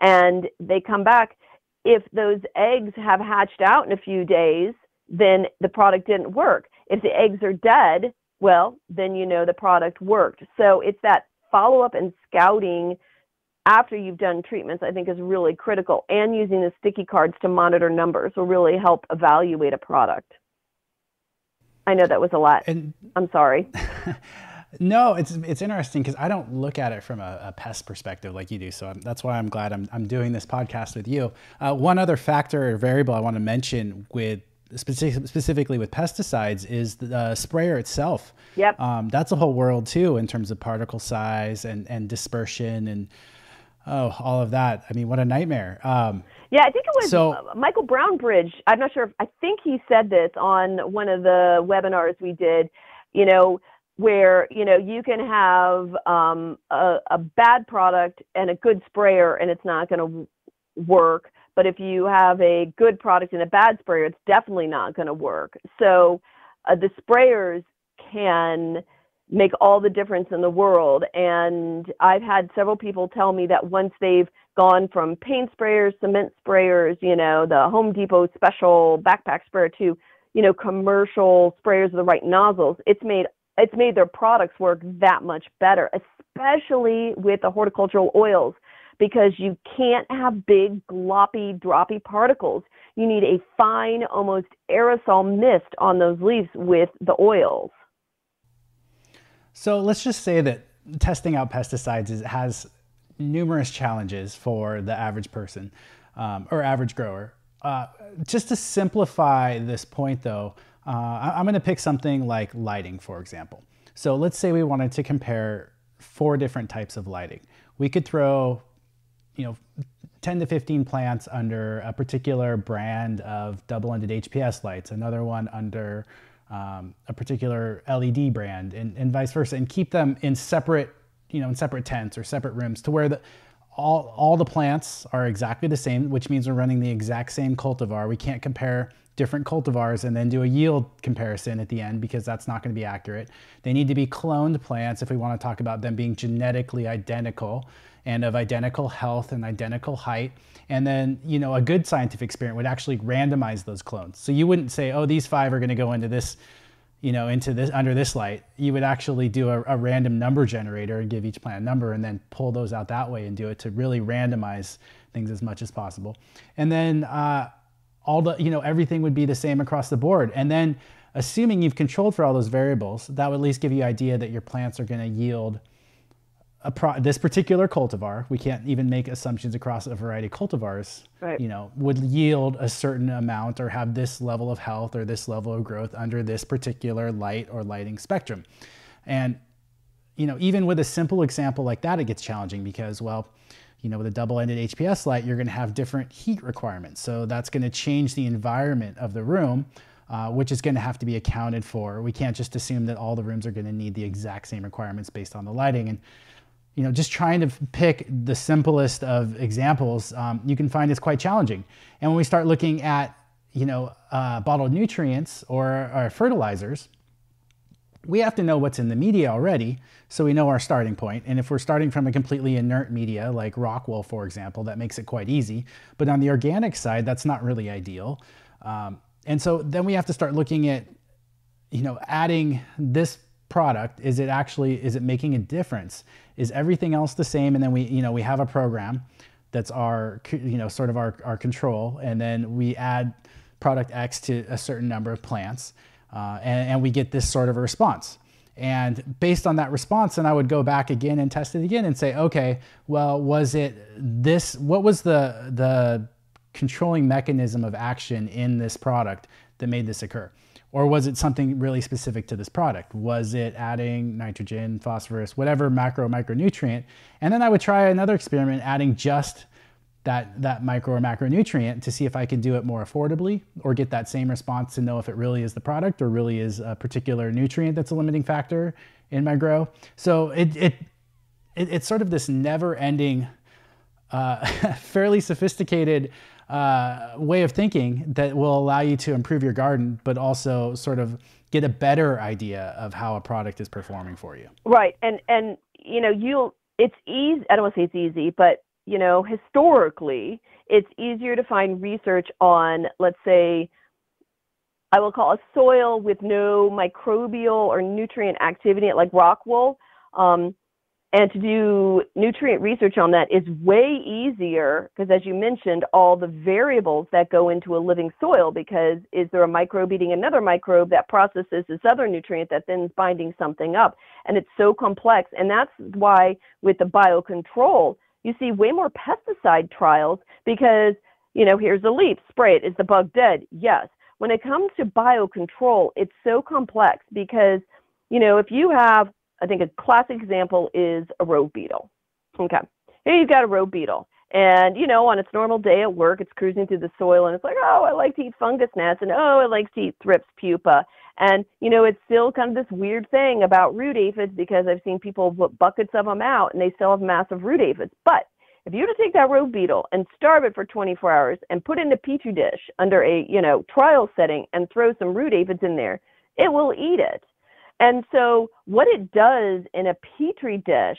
and they come back. If those eggs have hatched out in a few days, then the product didn't work. If the eggs are dead, well, then you know the product worked. So it's that follow-up and scouting after you've done treatments, I think, is really critical. And using the sticky cards to monitor numbers will really help evaluate a product. I know that was a lot. And I'm sorry. No, it's interesting because I don't look at it from a pest perspective like you do. So that's why I'm glad I'm doing this podcast with you. One other factor or variable I want to mention with specifically with pesticides is the sprayer itself. Yep. That's a whole world too in terms of particle size and dispersion and all of that. I mean, what a nightmare. Yeah, I think it was Michael Brownbridge. I'm not sure. I think he said this on one of the webinars we did, you know, where, you know, you can have a bad product and a good sprayer and it's not going to work. But if you have a good product and a bad sprayer, it's definitely not going to work. So the sprayers can make all the difference in the world. And I've had several people tell me that once they've gone from paint sprayers, cement sprayers, you know, the Home Depot special backpack sprayer to, you know, commercial sprayers with the right nozzles, it's made their products work that much better, especially with the horticultural oils, because you can't have big, gloppy, droppy particles. You need a fine, almost aerosol mist on those leaves with the oils. So let's just say that testing out pesticides has numerous challenges for the average person or average grower. Just to simplify this point, though, I'm going to pick something like lighting, for example. So let's say we wanted to compare 4 different types of lighting. We could throw, you know, 10 to 15 plants under a particular brand of double-ended HPS lights, another one under a particular LED brand, and vice versa, and keep them in separate, you know, in separate tents or separate rooms to where all the plants are exactly the same, which means we're running the exact same cultivar. We can't compare different cultivars and then do a yield comparison at the end because that's not going to be accurate. They need to be cloned plants if we want to talk about them being genetically identical and of identical health and identical height. And then, you know, a good scientific experiment would actually randomize those clones. So you wouldn't say, oh, these 5 are going to go into this, you know, under this light. You would actually do a random number generator and give each plant a number and then pull those out that way and do it to really randomize things as much as possible. And then, all the, you know, everything would be the same across the board. And then assuming you've controlled for all those variables, that would at least give you an idea that your plants are going to yield this particular cultivar. We can't even make assumptions across a variety of cultivars, right, you know, would yield a certain amount or have this level of health or this level of growth under this particular light or lighting spectrum. And, you know, even with a simple example like that, it gets challenging because, well, you know, with a double-ended HPS light, you're going to have different heat requirements. So that's going to change the environment of the room, which is going to have to be accounted for. We can't just assume that all the rooms are going to need the exact same requirements based on the lighting. And, you know, just trying to pick the simplest of examples, you can find it's quite challenging. And when we start looking at, you know, bottled nutrients or fertilizers, we have to know what's in the media already, so we know our starting point. And if we're starting from a completely inert media, like rock wool, for example, that makes it quite easy. But on the organic side, that's not really ideal. And so then we have to start looking at, you know, adding this product. Is it making a difference? Is everything else the same? And then we, you know, we have a program that's our, you know, sort of our control. And then we add product X to a certain number of plants. And we get this sort of a response. And based on that response, then I would go back again and test it again and say, okay, well, was it this, what was the controlling mechanism of action in this product that made this occur? Or was it something really specific to this product? Was it adding nitrogen, phosphorus, whatever macro, micronutrient? And then I would try another experiment adding just that micro or macronutrient to see if I could do it more affordably or get that same response to know if it really is the product or really is a particular nutrient that's a limiting factor in my grow. So it's sort of this never-ending, fairly sophisticated way of thinking that will allow you to improve your garden, but also sort of get a better idea of how a product is performing for you. Right, and you know, it's easy. I don't want to say it's easy, but you know, historically, it's easier to find research on, let's say, I will call a soil with no microbial or nutrient activity, like rock wool. And to do nutrient research on that is way easier because, as you mentioned, all the variables that go into a living soil, because is there a microbe eating another microbe that processes this other nutrient that then is binding something up? And it's so complex. And that's why with the biocontrol, you see way more pesticide trials because, you know, here's a leaf, spray it. Is the bug dead? Yes. When it comes to biocontrol, it's so complex because, you know, if you have, I think a classic example is a rogue beetle. Okay, here you've got a rogue beetle. And, you know, on its normal day at work, it's cruising through the soil and it's like, oh, I like to eat fungus gnats, and oh, I like to eat thrips pupa. And, you know, it's still kind of this weird thing about root aphids because I've seen people put buckets of them out and they still have massive root aphids. But if you were to take that rogue beetle and starve it for 24 hours and put it in a petri dish under a, you know, trial setting and throw some root aphids in there, it will eat it. And so what it does in a petri dish,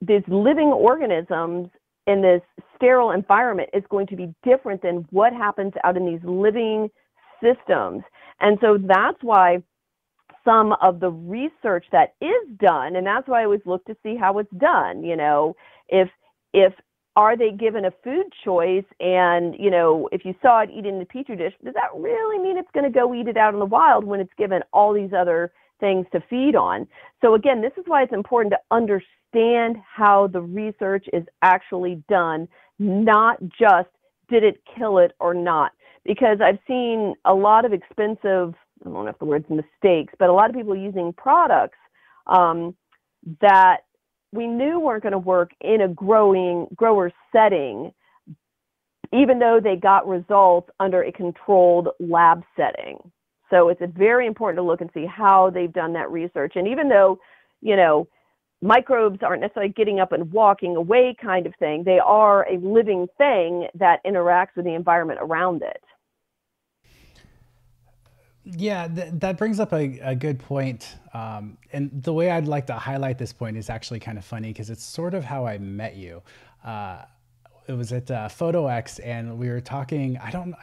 these living organisms in this sterile environment is going to be different than what happens out in these living systems. And so that's why some of the research that is done, and that's why I always look to see how it's done, you know, if are they given a food choice and, you know, if you saw it eaten in the petri dish, does that really mean it's going to go eat it out in the wild when it's given all these other things to feed on? So again, this is why it's important to understand how the research is actually done, not just did it kill it or not, because I've seen a lot of expensive, I don't know if the word's mistakes, but a lot of people using products that we knew weren't going to work in a grower setting, even though they got results under a controlled lab setting. So it's very important to look and see how they've done that research. And even though, you know, microbes aren't necessarily getting up and walking away kind of thing, they are a living thing that interacts with the environment around it. Yeah, that brings up a good point. And the way I'd like to highlight this point is actually kind of funny because it's sort of how I met you. It was at PhotoX and we were talking, I don't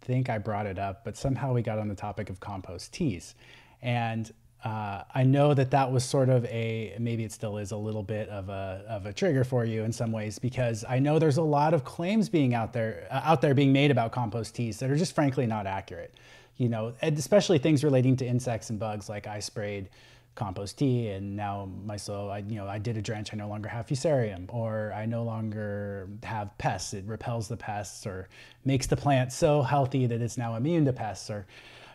think I brought it up, but somehow we got on the topic of compost teas. And I know that was sort of maybe it still is a little bit of a trigger for you in some ways, because I know there's a lot of claims being out there being made about compost teas that are just frankly not accurate. You know, and especially things relating to insects and bugs, like I sprayed compost tea and now my soil, I did a drench, I no longer have fusarium, or I no longer have pests, it repels the pests or makes the plant so healthy that it's now immune to pests, or,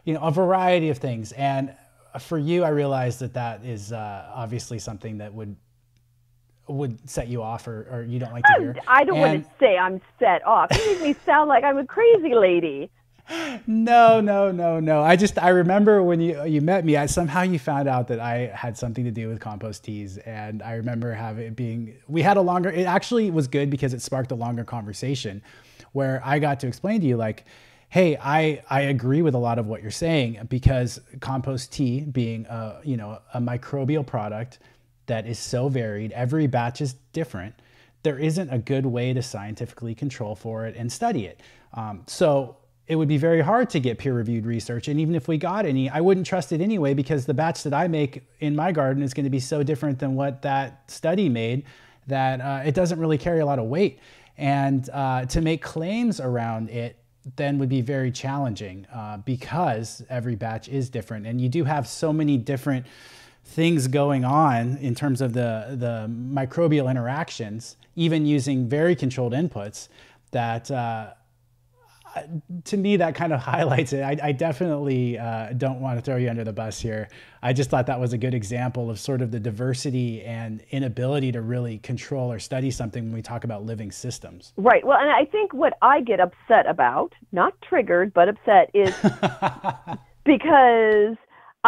you know, a variety of things. And for you, I realized that is obviously something that would set you off, or you don't like to hear. I don't want to say I'm set off. You make me sound like I'm a crazy lady. No. I remember when you met me, somehow you found out that I had something to do with compost teas. And I remember it actually was good because it sparked a longer conversation where I got to explain to you, like, hey, I agree with a lot of what you're saying, because compost tea being a microbial product that is so varied, every batch is different. There isn't a good way to scientifically control for it and study it. So it would be very hard to get peer-reviewed research. And even if we got any, I wouldn't trust it anyway, because the batch that I make in my garden is going to be so different than what that study made that it doesn't really carry a lot of weight. And to make claims around it then would be very challenging because every batch is different. And you do have so many different things going on in terms of the microbial interactions, even using very controlled inputs, that to me, that kind of highlights it. I definitely don't want to throw you under the bus here. I just thought that was a good example of sort of the diversity and inability to really control or study something when we talk about living systems. Right. Well, and I think what I get upset about, not triggered, but upset, is because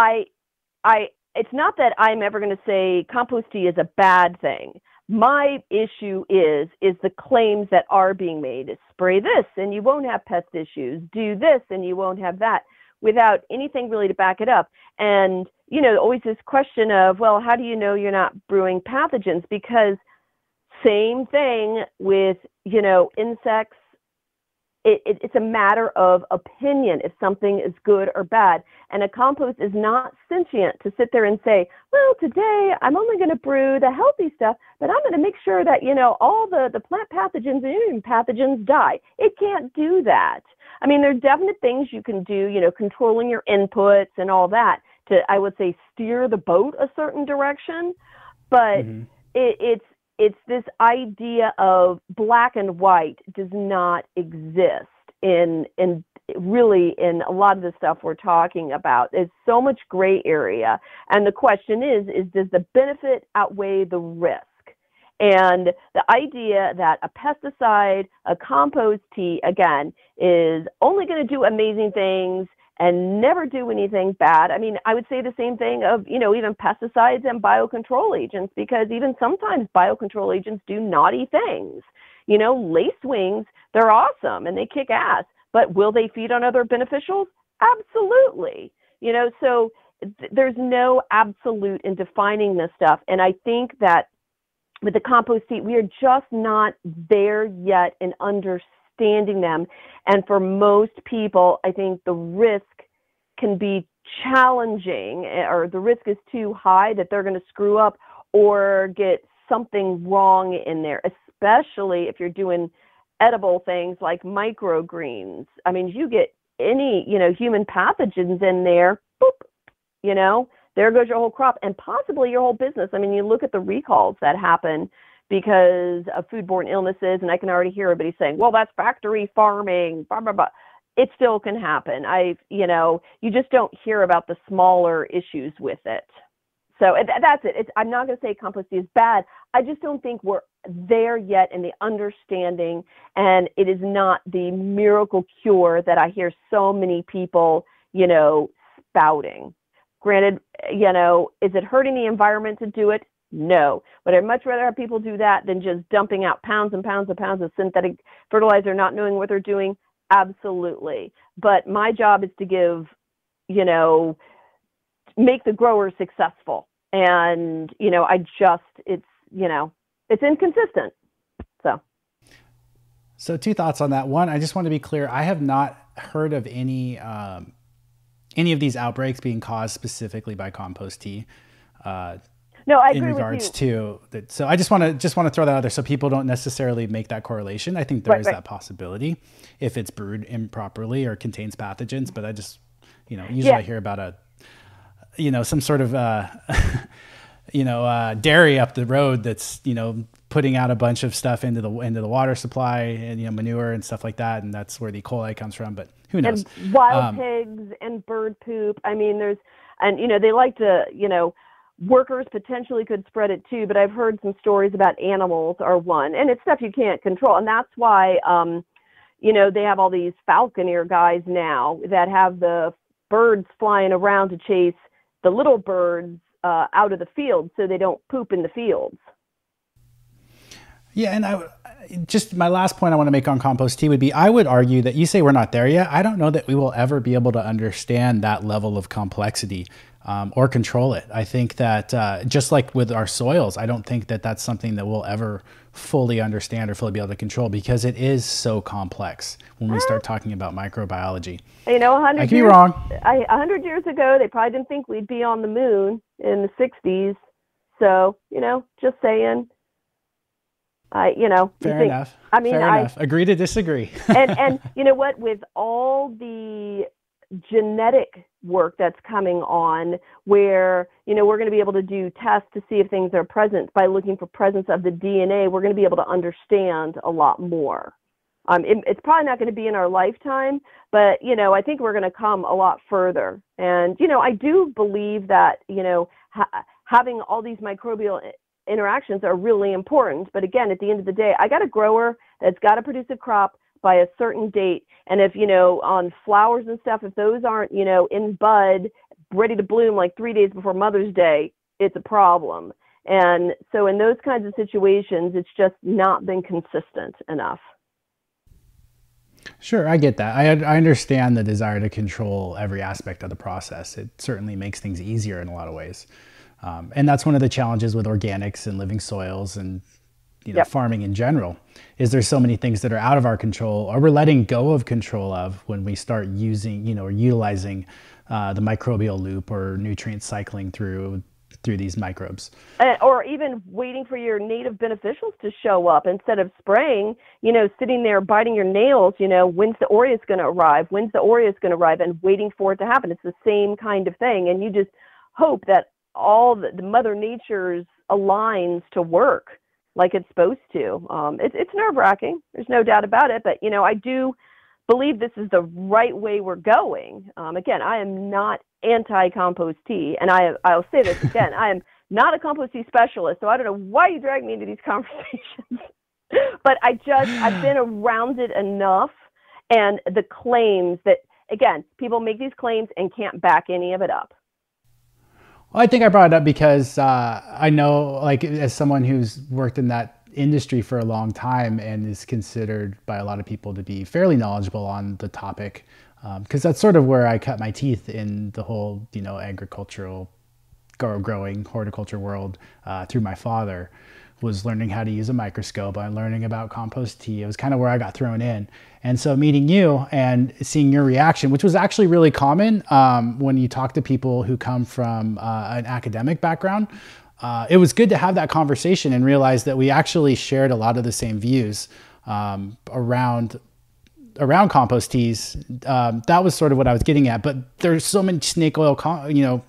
it's not that I'm ever going to say composting is a bad thing. My issue is the claims that are being made. Spray this and you won't have pest issues. Do this and you won't have that, without anything really to back it up. And, you know, always this question of, well, how do you know you're not brewing pathogens? Because same thing with, you know, insects. It's a matter of opinion if something is good or bad. And a compost is not sentient to sit there and say, well, today I'm only going to brew the healthy stuff, but I'm going to make sure that, you know, all the plant pathogens and immune pathogens die. It can't do that. I mean, there are definite things you can do, you know, controlling your inputs and all that to, I would say, steer the boat a certain direction. But it's this idea of black and white does not exist in really in a lot of the stuff we're talking about. There's so much gray area. And the question is does the benefit outweigh the risk? And the idea that a pesticide, a compost tea, again, is only going to do amazing things and never do anything bad. I mean, I would say the same thing of, you know, even pesticides and biocontrol agents, because even sometimes biocontrol agents do naughty things. You know, lacewings, they're awesome and they kick ass, but will they feed on other beneficials? Absolutely. You know, so there's no absolute in defining this stuff. And I think that with the compost heat, we are just not there yet in understanding them. And for most people, I think the risk can be challenging, or the risk is too high that they're going to screw up or get something wrong in there, especially if you're doing edible things like microgreens. I mean, you get any, you know, human pathogens in there, boop, you know, there goes your whole crop and possibly your whole business. I mean, you look at the recalls that happen because of foodborne illnesses, and I can already hear everybody saying, well, that's factory farming, blah, blah, blah. It still can happen. You know, you just don't hear about the smaller issues with it. So that's it. I'm not going to say composting is bad. I just don't think we're there yet in the understanding, and it is not the miracle cure that I hear so many people, you know, spouting. Granted, you know, is it hurting the environment to do it? No. But I'd much rather have people do that than just dumping out pounds and pounds and pounds of synthetic fertilizer, not knowing what they're doing. Absolutely. But my job is to give, you know, make the growers successful. And, you know, it's, you know, it's inconsistent. So two thoughts on that. One, I just want to be clear. I have not heard of any of these outbreaks being caused specifically by compost tea. No, I agree with you. In regards to that, so I just want to throw that out there so people don't necessarily make that correlation. I think there is that possibility if it's brewed improperly or contains pathogens, but I just, you know, usually I hear about a, you know, some sort of you know, dairy up the road that's, you know, putting out a bunch of stuff into the water supply and, you know, manure and stuff like that, and that's where the E. coli comes from. But who knows? And wild pigs and bird poop. I mean, and you know, they like to, you know, workers potentially could spread it too. But I've heard some stories about animals are one, and it's stuff you can't control, and that's why, you know, they have all these falconer guys now that have the birds flying around to chase the little birds out of the field so they don't poop in the fields. Yeah, and just my last point I want to make on compost tea would be, I would argue that you say we're not there yet. I don't know that we will ever be able to understand that level of complexity or control it. I think that just like with our soils, I don't think that that's something that we'll ever fully understand or fully be able to control, because it is so complex when we start talking about microbiology. You know, 100 years, I could be wrong. 100 years ago, they probably didn't think we'd be on the moon in the 60s. So, you know, just saying. You know, fair enough. I mean, fair enough. Agree to disagree. and you know what, with all the genetic work that's coming on, where, you know, we're going to be able to do tests to see if things are present by looking for presence of the DNA, we're going to be able to understand a lot more. It's probably not going to be in our lifetime, but, you know, I think we're going to come a lot further. And, you know, I do believe that, you know, having all these microbial interactions are really important. But again, at the end of the day, I got a grower that's got to produce a crop by a certain date. And if, you know, on flowers and stuff, if those aren't, you know, in bud, ready to bloom like 3 days before Mother's Day, it's a problem. And so in those kinds of situations, it's just not been consistent enough. Sure, I get that. I understand the desire to control every aspect of the process. It certainly makes things easier in a lot of ways. And that's one of the challenges with organics and living soils and, you know, yep, farming in general, is there's so many things that are out of our control, or we're letting go of control of when we start using, you know, or utilizing the microbial loop or nutrient cycling through these microbes. Or even waiting for your native beneficials to show up instead of spraying, you know, sitting there biting your nails, you know, when's the aureus going to arrive? When's the aureus going to arrive? And waiting for it to happen. It's the same kind of thing. And you just hope that all the Mother Nature's aligns to work like it's supposed to. It's nerve-wracking. There's no doubt about it. But, you know, I do believe this is the right way we're going. Again, I am not anti-compost tea, and I'll say this again, I am not a compost tea specialist, so I don't know why you drag me into these conversations. But I've been around it enough, and the claims that, again, people make these claims and can't back any of it up. Well, I think I brought it up because I know, like, as someone who's worked in that industry for a long time and is considered by a lot of people to be fairly knowledgeable on the topic, because that's sort of where I cut my teeth in the whole, you know, agricultural growing horticulture world, through my father, was learning how to use a microscope and learning about compost tea. It was kind of where I got thrown in. And so meeting you and seeing your reaction, which was actually really common when you talk to people who come from an academic background, it was good to have that conversation and realize that we actually shared a lot of the same views around compost teas. That was sort of what I was getting at, but there's so many snake oil, you know,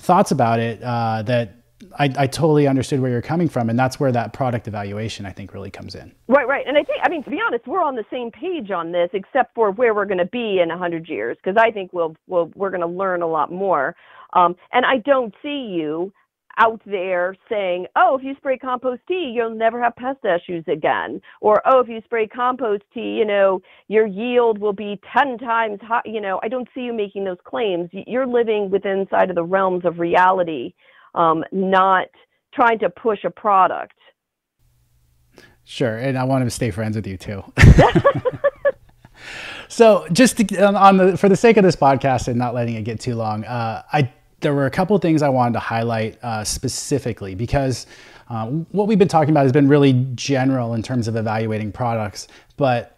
thoughts about it that I totally understood where you're coming from. And that's where that product evaluation, I think, really comes in. Right, right. And I think, I mean, to be honest, we're on the same page on this, except for where we're going to be in 100 years, because I think we're going to learn a lot more. And I don't see you out there saying, oh, if you spray compost tea, you'll never have pest issues again. Or, oh, if you spray compost tea, you know, your yield will be 10 times high. You know, I don't see you making those claims. You're living within inside of the realms of reality, not trying to push a product. Sure. And I want to stay friends with you too. So just to, for the sake of this podcast and not letting it get too long, there were a couple of things I wanted to highlight specifically, because what we've been talking about has been really general in terms of evaluating products, but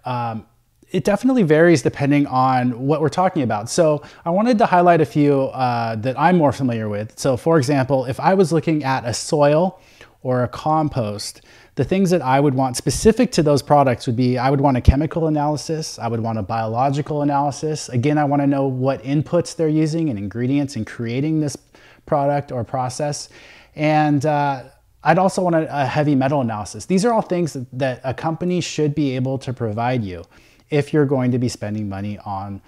it definitely varies depending on what we're talking about. So I wanted to highlight a few that I'm more familiar with. So for example, if I was looking at a soil or a compost, the things that I would want specific to those products would be, I would want a chemical analysis, I would want a biological analysis. Again, I want to know what inputs they're using and ingredients in creating this product or process. And I'd also want a heavy metal analysis. These are all things that a company should be able to provide you if you're going to be spending money on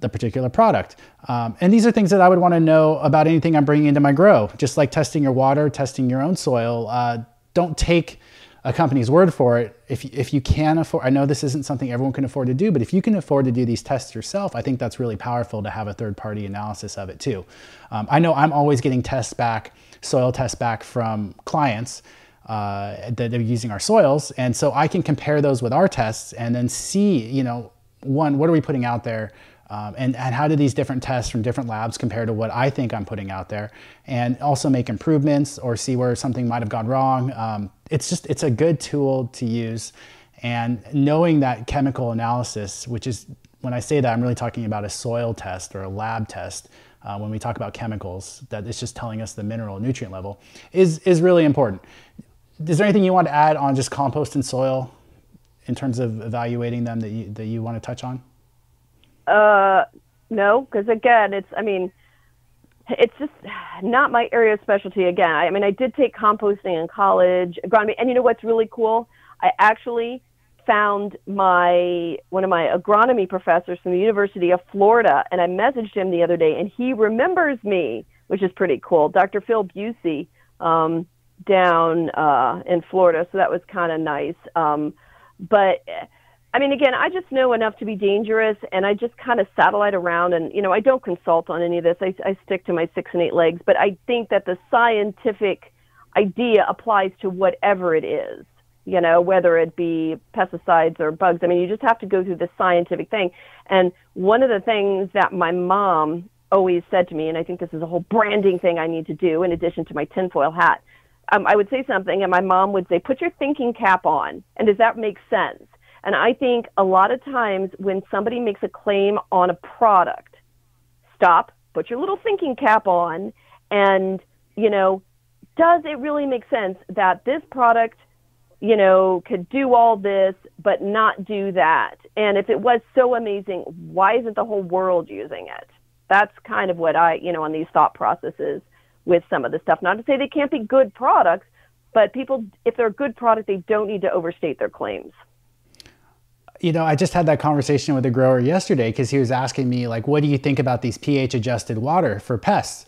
the particular product. And these are things that I would want to know about anything I'm bringing into my grow, just like testing your water, testing your own soil. Don't take a company's word for it. If you can afford, I know this isn't something everyone can afford to do, but if you can afford to do these tests yourself, I think that's really powerful to have a third party analysis of it too. I know I'm always getting soil tests back from clients that are using our soils. And so I can compare those with our tests and then see, you know, one, what are we putting out there? And how do these different tests from different labs compare to what I think I'm putting out there, and also make improvements or see where something might have gone wrong. It's a good tool to use, and knowing that chemical analysis, which is, when I say that, I'm really talking about a soil test or a lab test. When we talk about chemicals, that it's just telling us the mineral nutrient level is really important. Is there anything you want to add on just compost and soil in terms of evaluating them that you want to touch on? No, because again, it's just not my area of specialty. Again, I did take composting in college, agronomy, and you know what's really cool? I actually found one of my agronomy professors from the University of Florida, and I messaged him the other day, and he remembers me, which is pretty cool. Dr. Phil Busey down in Florida, so that was kind of nice. But I mean, again, I just know enough to be dangerous, and I just kind of satellite around, and you know, I don't consult on any of this. I stick to my 6 and 8 legs, but I think that the scientific idea applies to whatever it is. You know, whether it be pesticides or bugs. I mean, you just have to go through the scientific thing. And one of the things that my mom always said to me, and I think this is a whole branding thing I need to do in addition to my tinfoil hat, I would say something and my mom would say, put your thinking cap on. And does that make sense? And I think a lot of times when somebody makes a claim on a product, stop, put your little thinking cap on, and, you know, does it really make sense that this product, you know, could do all this, but not do that? And if it was so amazing, why isn't the whole world using it? That's kind of what I, you know, on these thought processes with some of the stuff. Not to say they can't be good products, but people, if they're a good product, they don't need to overstate their claims. You know, I just had that conversation with a grower yesterday because he was asking me, like, what do you think about these pH adjusted water for pests?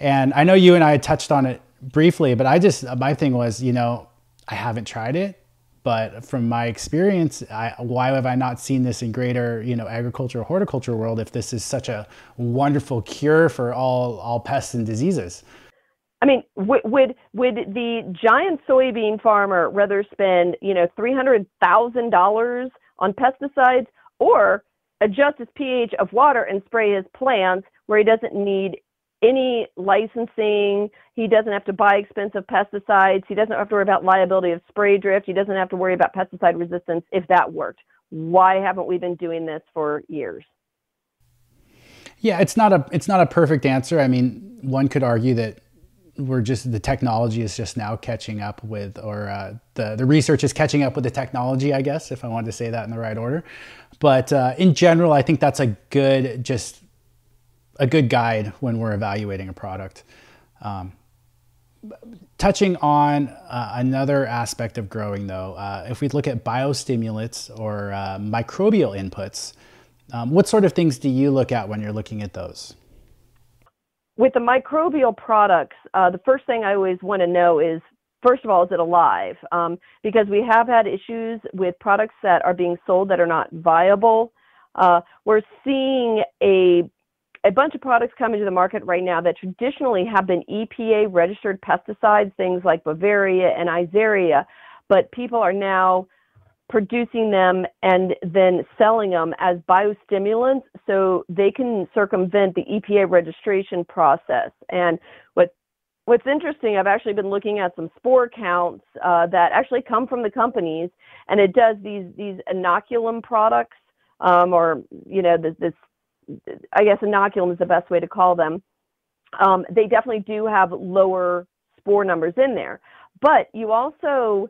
And I know you and I had touched on it briefly, but I just, my thing was, you know, I haven't tried it, but from my experience, why have I not seen this in greater, you know, agriculture, horticulture world if this is such a wonderful cure for all pests and diseases? I mean, would the giant soybean farmer rather spend, you know, $300,000 on pesticides or adjust his pH of water and spray his plants where he doesn't need any licensing, he doesn't have to buy expensive pesticides, he doesn't have to worry about liability of spray drift, he doesn't have to worry about pesticide resistance? If that worked, why haven't we been doing this for years? Yeah, it's not a perfect answer. I mean, one could argue that the technology is just now catching up with, or the research is catching up with the technology, I guess, if I wanted to say that in the right order. But in general, I think that's a good guide when we're evaluating a product. Touching on another aspect of growing though, if we look at biostimulants or microbial inputs, what sort of things do you look at when you're looking at those? With the microbial products, the first thing I always want to know is, first of all, is it alive? Because we have had issues with products that are being sold that are not viable. We're seeing a bunch of products come into the market right now that traditionally have been EPA-registered pesticides, things like Beauveria and Azamax, but people are now producing them and then selling them as biostimulants so they can circumvent the EPA registration process. And what's interesting, I've actually been looking at some spore counts that actually come from the companies, and it does these inoculum products, or, you know, this I guess inoculum is the best way to call them. They definitely do have lower spore numbers in there, but you also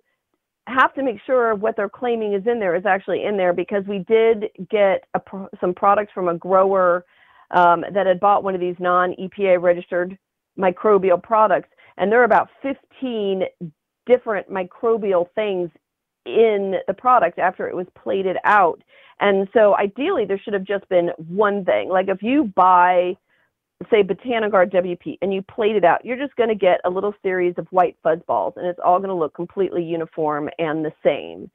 have to make sure what they're claiming is in there is actually in there, because we did get some products from a grower that had bought one of these non-EPA registered microbial products, and there are about 15 different microbial things in the product after it was plated out. And so ideally there should have just been one thing. Like if you buy, say, Botanoguard WP and you plate it out, you're just going to get a little series of white fuzz balls, and it's all going to look completely uniform and the same.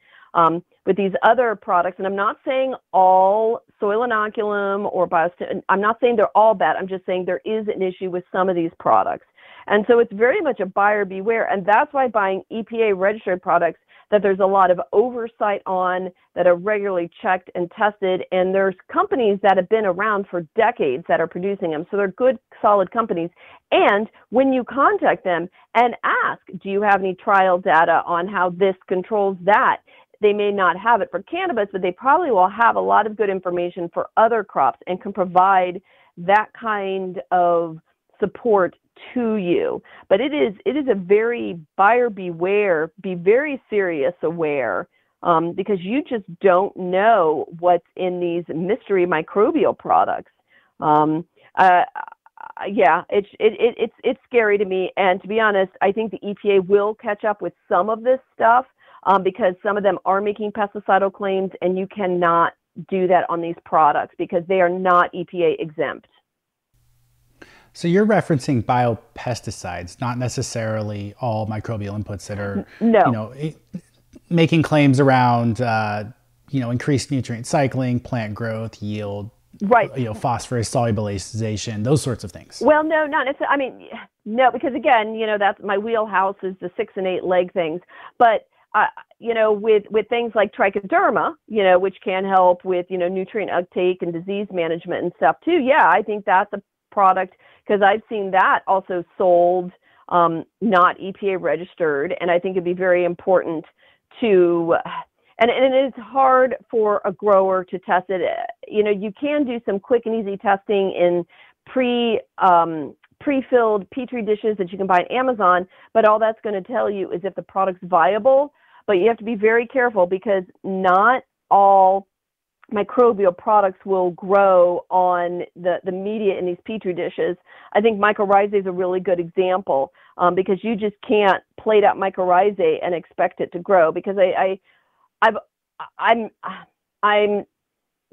With these other products, and I'm not saying all soil inoculum or biostim, I'm not saying they're all bad, I'm just saying there is an issue with some of these products. And so it's very much a buyer beware, and that's why buying EPA registered products that there's a lot of oversight on, that are regularly checked and tested. And there's companies that have been around for decades that are producing them. So they're good, solid companies. And when you contact them and ask, do you have any trial data on how this controls that? They may not have it for cannabis, but they probably will have a lot of good information for other crops and can provide that kind of support to you. But it is a very buyer beware, be very serious aware, because you just don't know what's in these mystery microbial products. Yeah, it's scary to me. And to be honest, I think the EPA will catch up with some of this stuff. because some of them are making pesticidal claims, and you cannot do that on these products because they are not EPA exempt. So you're referencing biopesticides, not necessarily all microbial inputs that are making claims around increased nutrient cycling, plant growth, yield, right, phosphorus solubilization, those sorts of things. Well, no, not necessarily. I mean, no, because again, that's my wheelhouse is the 6 and 8 leg things. But with things like trichoderma, which can help with, nutrient uptake and disease management and stuff too. Yeah, I think that's a product because I've seen that also sold, not EPA registered. And I think it'd be very important to, and it's hard for a grower to test it. You can do some quick and easy testing in pre-filled Petri dishes that you can buy on Amazon, but all that's going to tell you is if the product's viable. But you have to be very careful because not all microbial products will grow on the media in these Petri dishes. I think mycorrhizae is a really good example because you just can't plate out mycorrhizae and expect it to grow because I'm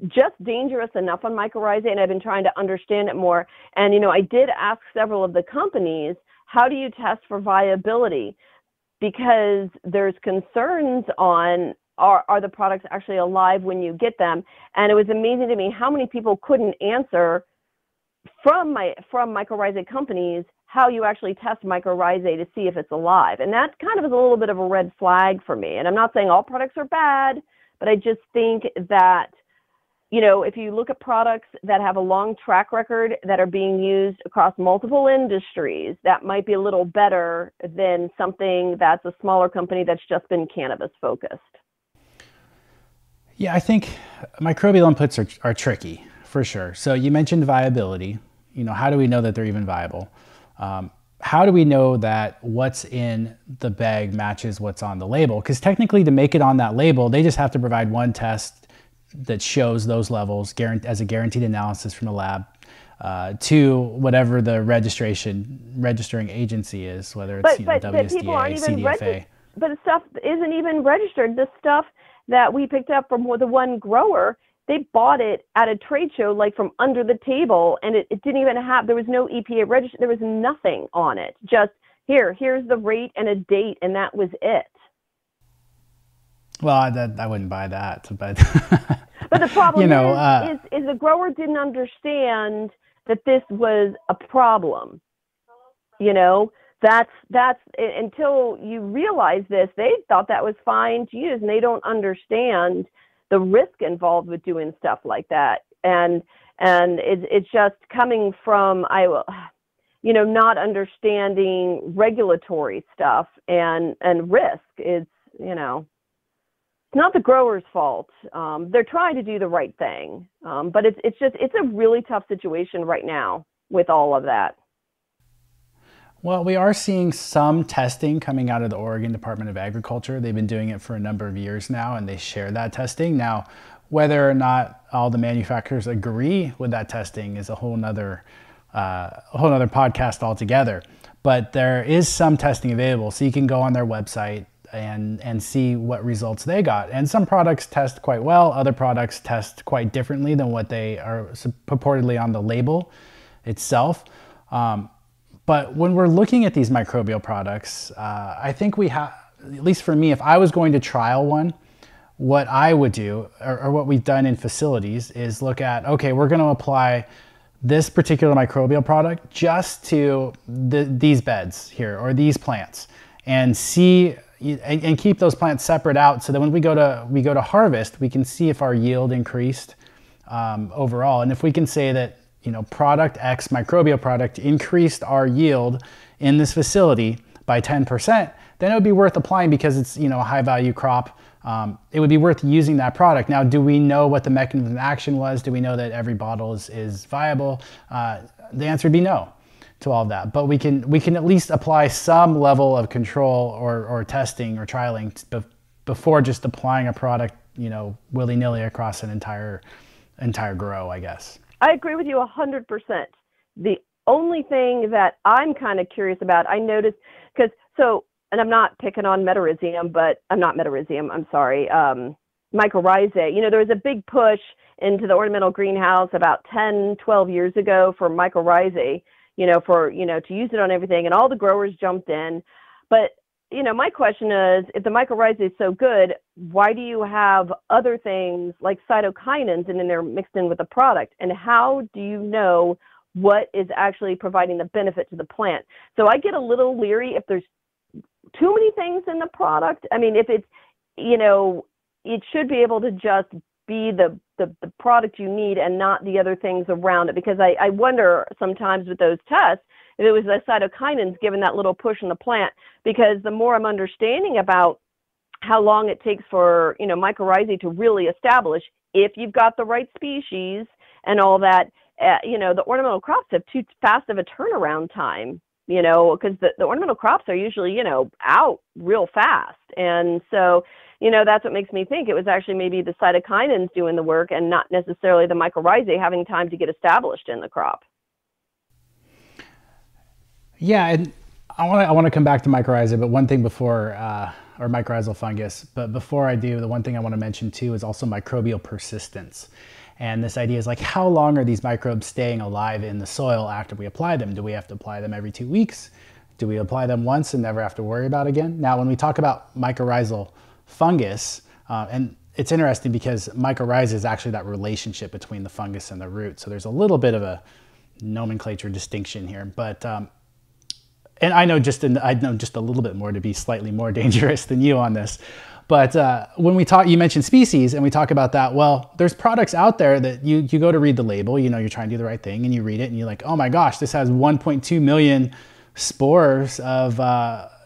just dangerous enough on mycorrhizae, and I've been trying to understand it more. And, I did ask several of the companies, how do you test for viability? Because there's concerns on, are the products actually alive when you get them? And it was amazing to me how many people couldn't answer from mycorrhizae companies how you actually test mycorrhizae to see if it's alive. And that kind of is a little bit of a red flag for me. And I'm not saying all products are bad, but I just think that if you look at products that have a long track record that are being used across multiple industries, that might be a little better than something that's a smaller company that's just been cannabis focused. Yeah, I think microbial inputs are tricky for sure. So you mentioned viability. How do we know that they're even viable? How do we know that what's in the bag matches what's on the label? Because technically to make it on that label, they just have to provide one test that shows those levels as a guaranteed analysis from a lab to whatever the registering agency is, whether it's WSDA, CDFA. But the stuff isn't even registered. The stuff that we picked up from the one grower, they bought it at a trade show, like from under the table, and it didn't even have, there was no EPA register, there was nothing on it. Just here's the rate and a date, and that was it. Well, I wouldn't buy that, but but the problem is the grower didn't understand that this was a problem. That's until you realize this, they thought that was fine to use, and they don't understand the risk involved with doing stuff like that. And it's just coming from not understanding regulatory stuff and risk. It's not the grower's fault. They're trying to do the right thing, but it's a really tough situation right now with all of that. Well, we are seeing some testing coming out of the Oregon Department of Agriculture. They've been doing it for a number of years now, and they share that testing. Now, whether or not all the manufacturers agree with that testing is a whole nother podcast altogether. But there is some testing available, so you can go on their website and see what results they got. And some products test quite well, other products test quite differently than what they are purportedly on the label itself. But when we're looking at these microbial products, I think we have, at least for me, if I was going to trial one, what I would do, or what we've done in facilities, is look at, okay, we're gonna apply this particular microbial product just to these beds here, or these plants, and see, and keep those plants separate out so that when we go to harvest, we can see if our yield increased overall. And if we can say that, product X, microbial product, increased our yield in this facility by 10%, then it would be worth applying because it's, a high value crop. It would be worth using that product. Now, do we know what the mechanism of action was? Do we know that every bottle is viable? The answer would be no to all of that, but we can at least apply some level of control or testing or trialing before just applying a product, willy-nilly across an entire grow, I guess. I agree with you 100%. The only thing that I'm kind of curious about, I noticed, because so and I'm not picking on metarhizium, but I'm not metarhizium, I'm sorry, mycorrhizae. You know, there was a big push into the ornamental greenhouse about 10, 12 years ago for mycorrhizae, you know, for, you know, to use it on everything, and all the growers jumped in. But, you know, my question is, if the mycorrhizae is so good, why do you have other things like cytokinins and then they're mixed in with the product? And how do you know what is actually providing the benefit to the plant? So I get a little leery if there's too many things in the product. I mean, if it's, you know, it should be able to just be the product you need and not the other things around it. Because I wonder sometimes with those tests, if it was the cytokinins given that little push in the plant, because the more I'm understanding about how long it takes for, you know, mycorrhizae to really establish if you've got the right species and all that, you know, the ornamental crops have too fast of a turnaround time, you know, because the ornamental crops are usually, you know, out real fast. And so, you know, that's what makes me think it was actually maybe the cytokinins doing the work and not necessarily the mycorrhizae having time to get established in the crop. Yeah, and I want to come back to mycorrhizae, but one thing before, or mycorrhizal fungus, but before I do, the one thing I want to mention too is also microbial persistence. And this idea is like, how long are these microbes staying alive in the soil after we apply them? Do we have to apply them every 2 weeks? Do we apply them once and never have to worry about it again? Now, when we talk about mycorrhizal fungus, and it's interesting because mycorrhizae is actually that relationship between the fungus and the root. So there's a little bit of a nomenclature distinction here, but and I know just a little bit more to be slightly more dangerous than you on this. But when we talk, you mentioned species and we talk about that. Well, there's products out there that you go to read the label, you know, you're trying to do the right thing and you read it and you're like, oh my gosh, this has 1.2 million spores of,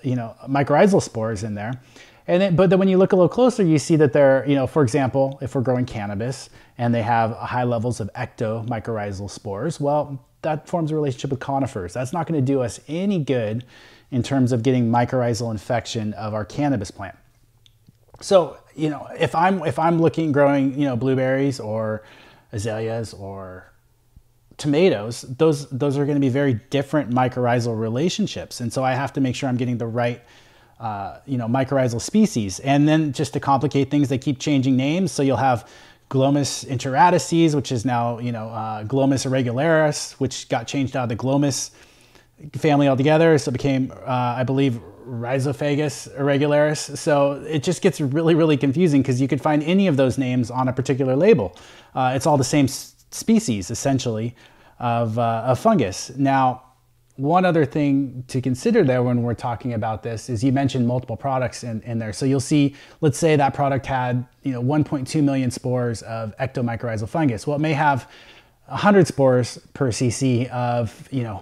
you know, mycorrhizal spores in there. And then, but then when you look a little closer, you see that they're, you know, for example, if we're growing cannabis and they have high levels of ectomycorrhizal spores, well, that forms a relationship with conifers. That's not going to do us any good in terms of getting mycorrhizal infection of our cannabis plant. So, you know, if I'm growing, you know, blueberries or azaleas or tomatoes, those are going to be very different mycorrhizal relationships. And so I have to make sure I'm getting the right you know, mycorrhizal species. And then just to complicate things, they keep changing names. So you'll have Glomus enteratices, which is now, you know, Glomus irregularis, which got changed out of the Glomus family altogether. So it became, I believe, Rhizophagus irregularis. So it just gets really, really confusing because you could find any of those names on a particular label. It's all the same species, essentially, of fungus. Now, one other thing to consider there when we're talking about this is you mentioned multiple products in there. So you'll see, let's say that product had, you know, 1.2 million spores of ectomycorrhizal fungus. Well, it may have 100 spores per cc of, you know,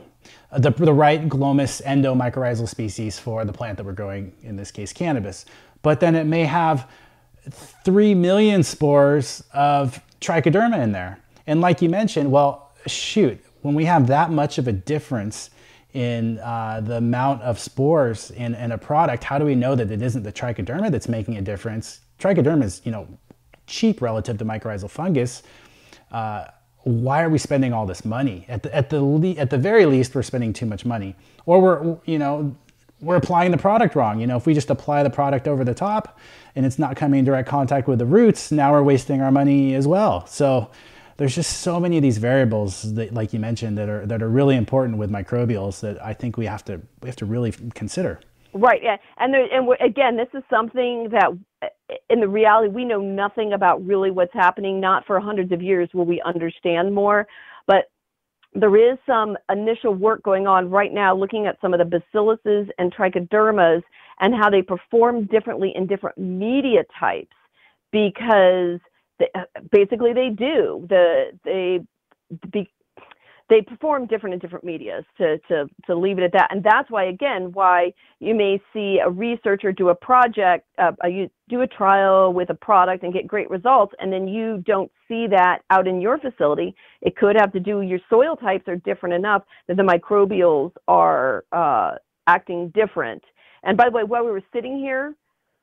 the right Glomus endomycorrhizal species for the plant that we're growing, in this case, cannabis. But then it may have 3 million spores of trichoderma in there. And like you mentioned, well, shoot, when we have that much of a difference in the amount of spores in a product, how do we know that it isn't the trichoderma that's making a difference? Trichoderma is, you know, cheap relative to mycorrhizal fungus. Why are we spending all this money? At the very least, we're spending too much money, or we're applying the product wrong. You know, if we just apply the product over the top and it's not coming in direct contact with the roots, now we're wasting our money as well. So there's just so many of these variables that, like you mentioned, that are really important with microbials that I think we have to really consider. Right. Yeah. And again, this is something that in the reality, we know nothing about really what's happening. Not for hundreds of years will we understand more, but there is some initial work going on right now, looking at some of the bacilluses and trichodermas and how they perform differently in different media types, because basically they do. They perform different in different medias, to leave it at that. And that's why, again, why you may see a researcher do a project, you do a trial with a product and get great results, and then you don't see that out in your facility. It could have to do, your soil types are different enough that the microbials are acting different. And by the way, while we were sitting here,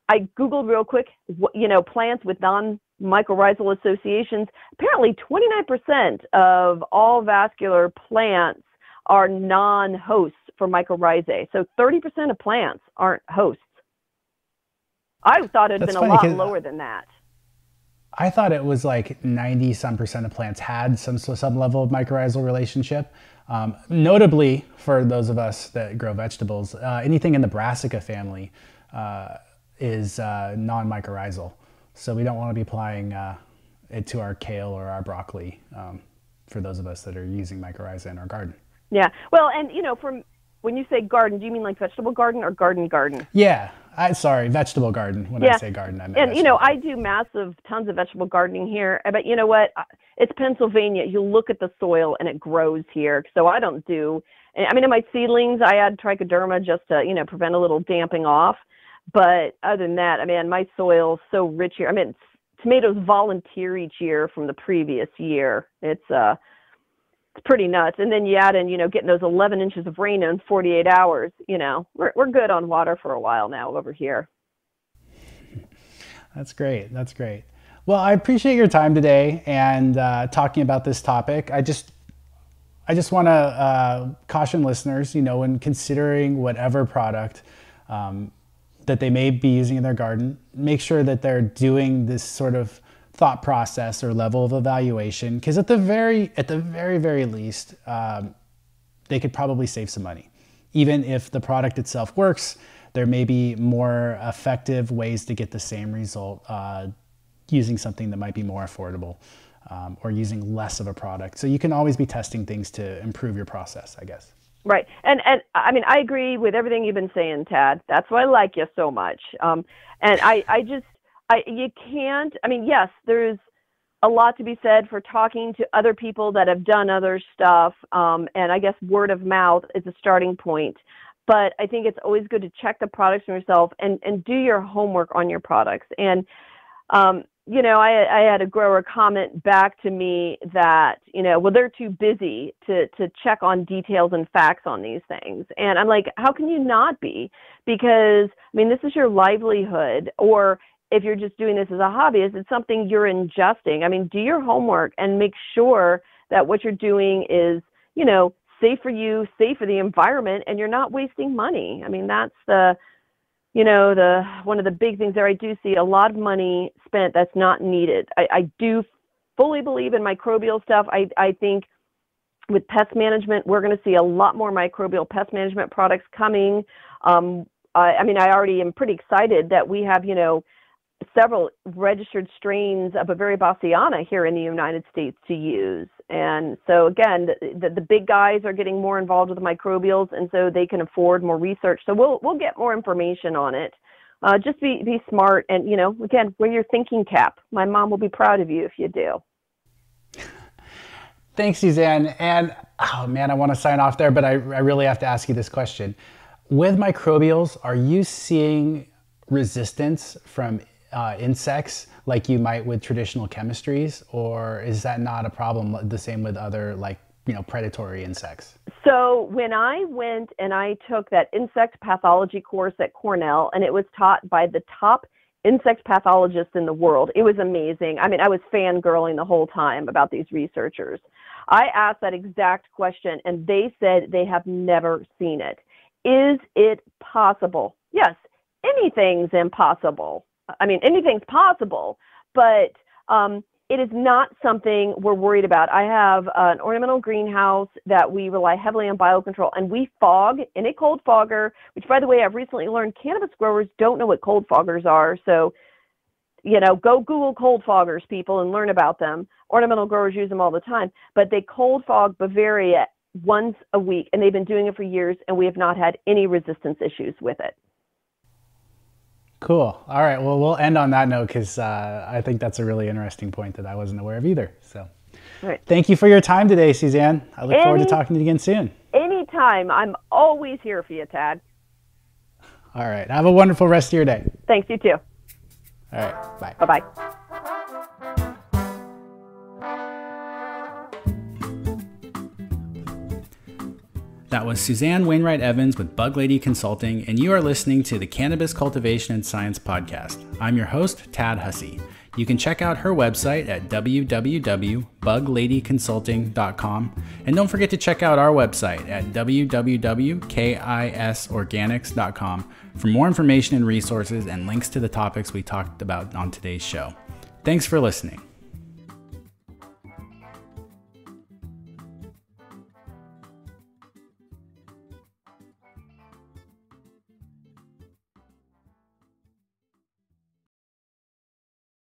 I Googled real quick, you know, plants with non-mycorrhizal associations. Apparently 29% of all vascular plants are non-host for mycorrhizae. So 30% of plants aren't hosts. I thought it had been a lot lower than that. I thought it was like 90-some% of plants had some level of mycorrhizal relationship. Notably, for those of us that grow vegetables, anything in the brassica family is non-mycorrhizal. So we don't want to be applying it to our kale or our broccoli for those of us that are using mycorrhiza in our garden. Yeah. Well, and you know, from when you say garden, do you mean like vegetable garden or garden? Yeah. Sorry, vegetable garden. When I say garden, I mean vegetable. And, you know, I do tons of vegetable gardening here. But you know what? It's Pennsylvania. You look at the soil and it grows here. So I don't do, I mean, in my seedlings, I add trichoderma just to, you know, prevent a little damping off. But other than that, I mean, my soil's so rich here. I mean, tomatoes volunteer each year from the previous year. It's pretty nuts. And then you add in, you know, getting those 11 inches of rain in 48 hours, you know, we're good on water for a while now over here. That's great. That's great. Well, I appreciate your time today and talking about this topic. I just want to caution listeners, you know, when considering whatever product that they may be using in their garden, make sure that they're doing this sort of thought process or level of evaluation, because at the very least, they could probably save some money. Even if the product itself works, there may be more effective ways to get the same result using something that might be more affordable or using less of a product. So you can always be testing things to improve your process, I guess. Right. And I mean, I agree with everything you've been saying, Tad. That's why I like you so much. You can't, I mean, yes, there's a lot to be said for talking to other people that have done other stuff. And I guess word of mouth is a starting point, but I think it's always good to check the products from yourself and do your homework on your products. And, you know, I had a grower comment back to me that, you know, well, they're too busy to check on details and facts on these things. And I'm like, how can you not be? Because, I mean, this is your livelihood, or if you're just doing this as a hobbyist, it's something you're ingesting. I mean, do your homework and make sure that what you're doing is, you know, safe for you, safe for the environment, and you're not wasting money. I mean, that's the, you know, the one of the big things there. I do see a lot of money spent that's not needed. I do fully believe in microbial stuff. I think with pest management, we're going to see a lot more microbial pest management products coming. I mean, I already am pretty excited that we have, you know, several registered strains of Beauveria bassiana here in the United States to use. And so again, the big guys are getting more involved with the microbials, and so they can afford more research. So we'll get more information on it. Just be smart, and you know, again, wear your thinking cap. My mom will be proud of you if you do. Thanks, Suzanne. And oh man, I want to sign off there, but I really have to ask you this question. With microbials, are you seeing resistance from insects like you might with traditional chemistries, or is that not a problem? The same with other, like, you know, predatory insects. So when I went and I took that insect pathology course at Cornell, and it was taught by the top insect pathologists in the world, it was amazing. I mean, I was fangirling the whole time about these researchers. I asked that exact question, and they said they have never seen it. Is it possible? Yes, anything's impossible. I mean, anything's possible, but it is not something we're worried about. I have an ornamental greenhouse that we rely heavily on biocontrol, and we fog in a cold fogger, which, by the way, I've recently learned cannabis growers don't know what cold foggers are. So, you know, go Google cold foggers, people, and learn about them. Ornamental growers use them all the time, but they cold fog Beauveria once a week, and they've been doing it for years, and we have not had any resistance issues with it. Cool. All right. Well, we'll end on that note, because I think that's a really interesting point that I wasn't aware of either. So right. Thank you for your time today, Suzanne. I look forward to talking to you again soon. Anytime. I'm always here for you, Tad. All right. Have a wonderful rest of your day. Thanks. You too. All right. Bye. Bye-bye. That was Suzanne Wainwright-Evans with Bug Lady Consulting, and you are listening to the Cannabis Cultivation and Science Podcast. I'm your host, Tad Hussey. You can check out her website at www.bugladyconsulting.com, and don't forget to check out our website at www.kisorganics.com for more information and resources and links to the topics we talked about on today's show. Thanks for listening.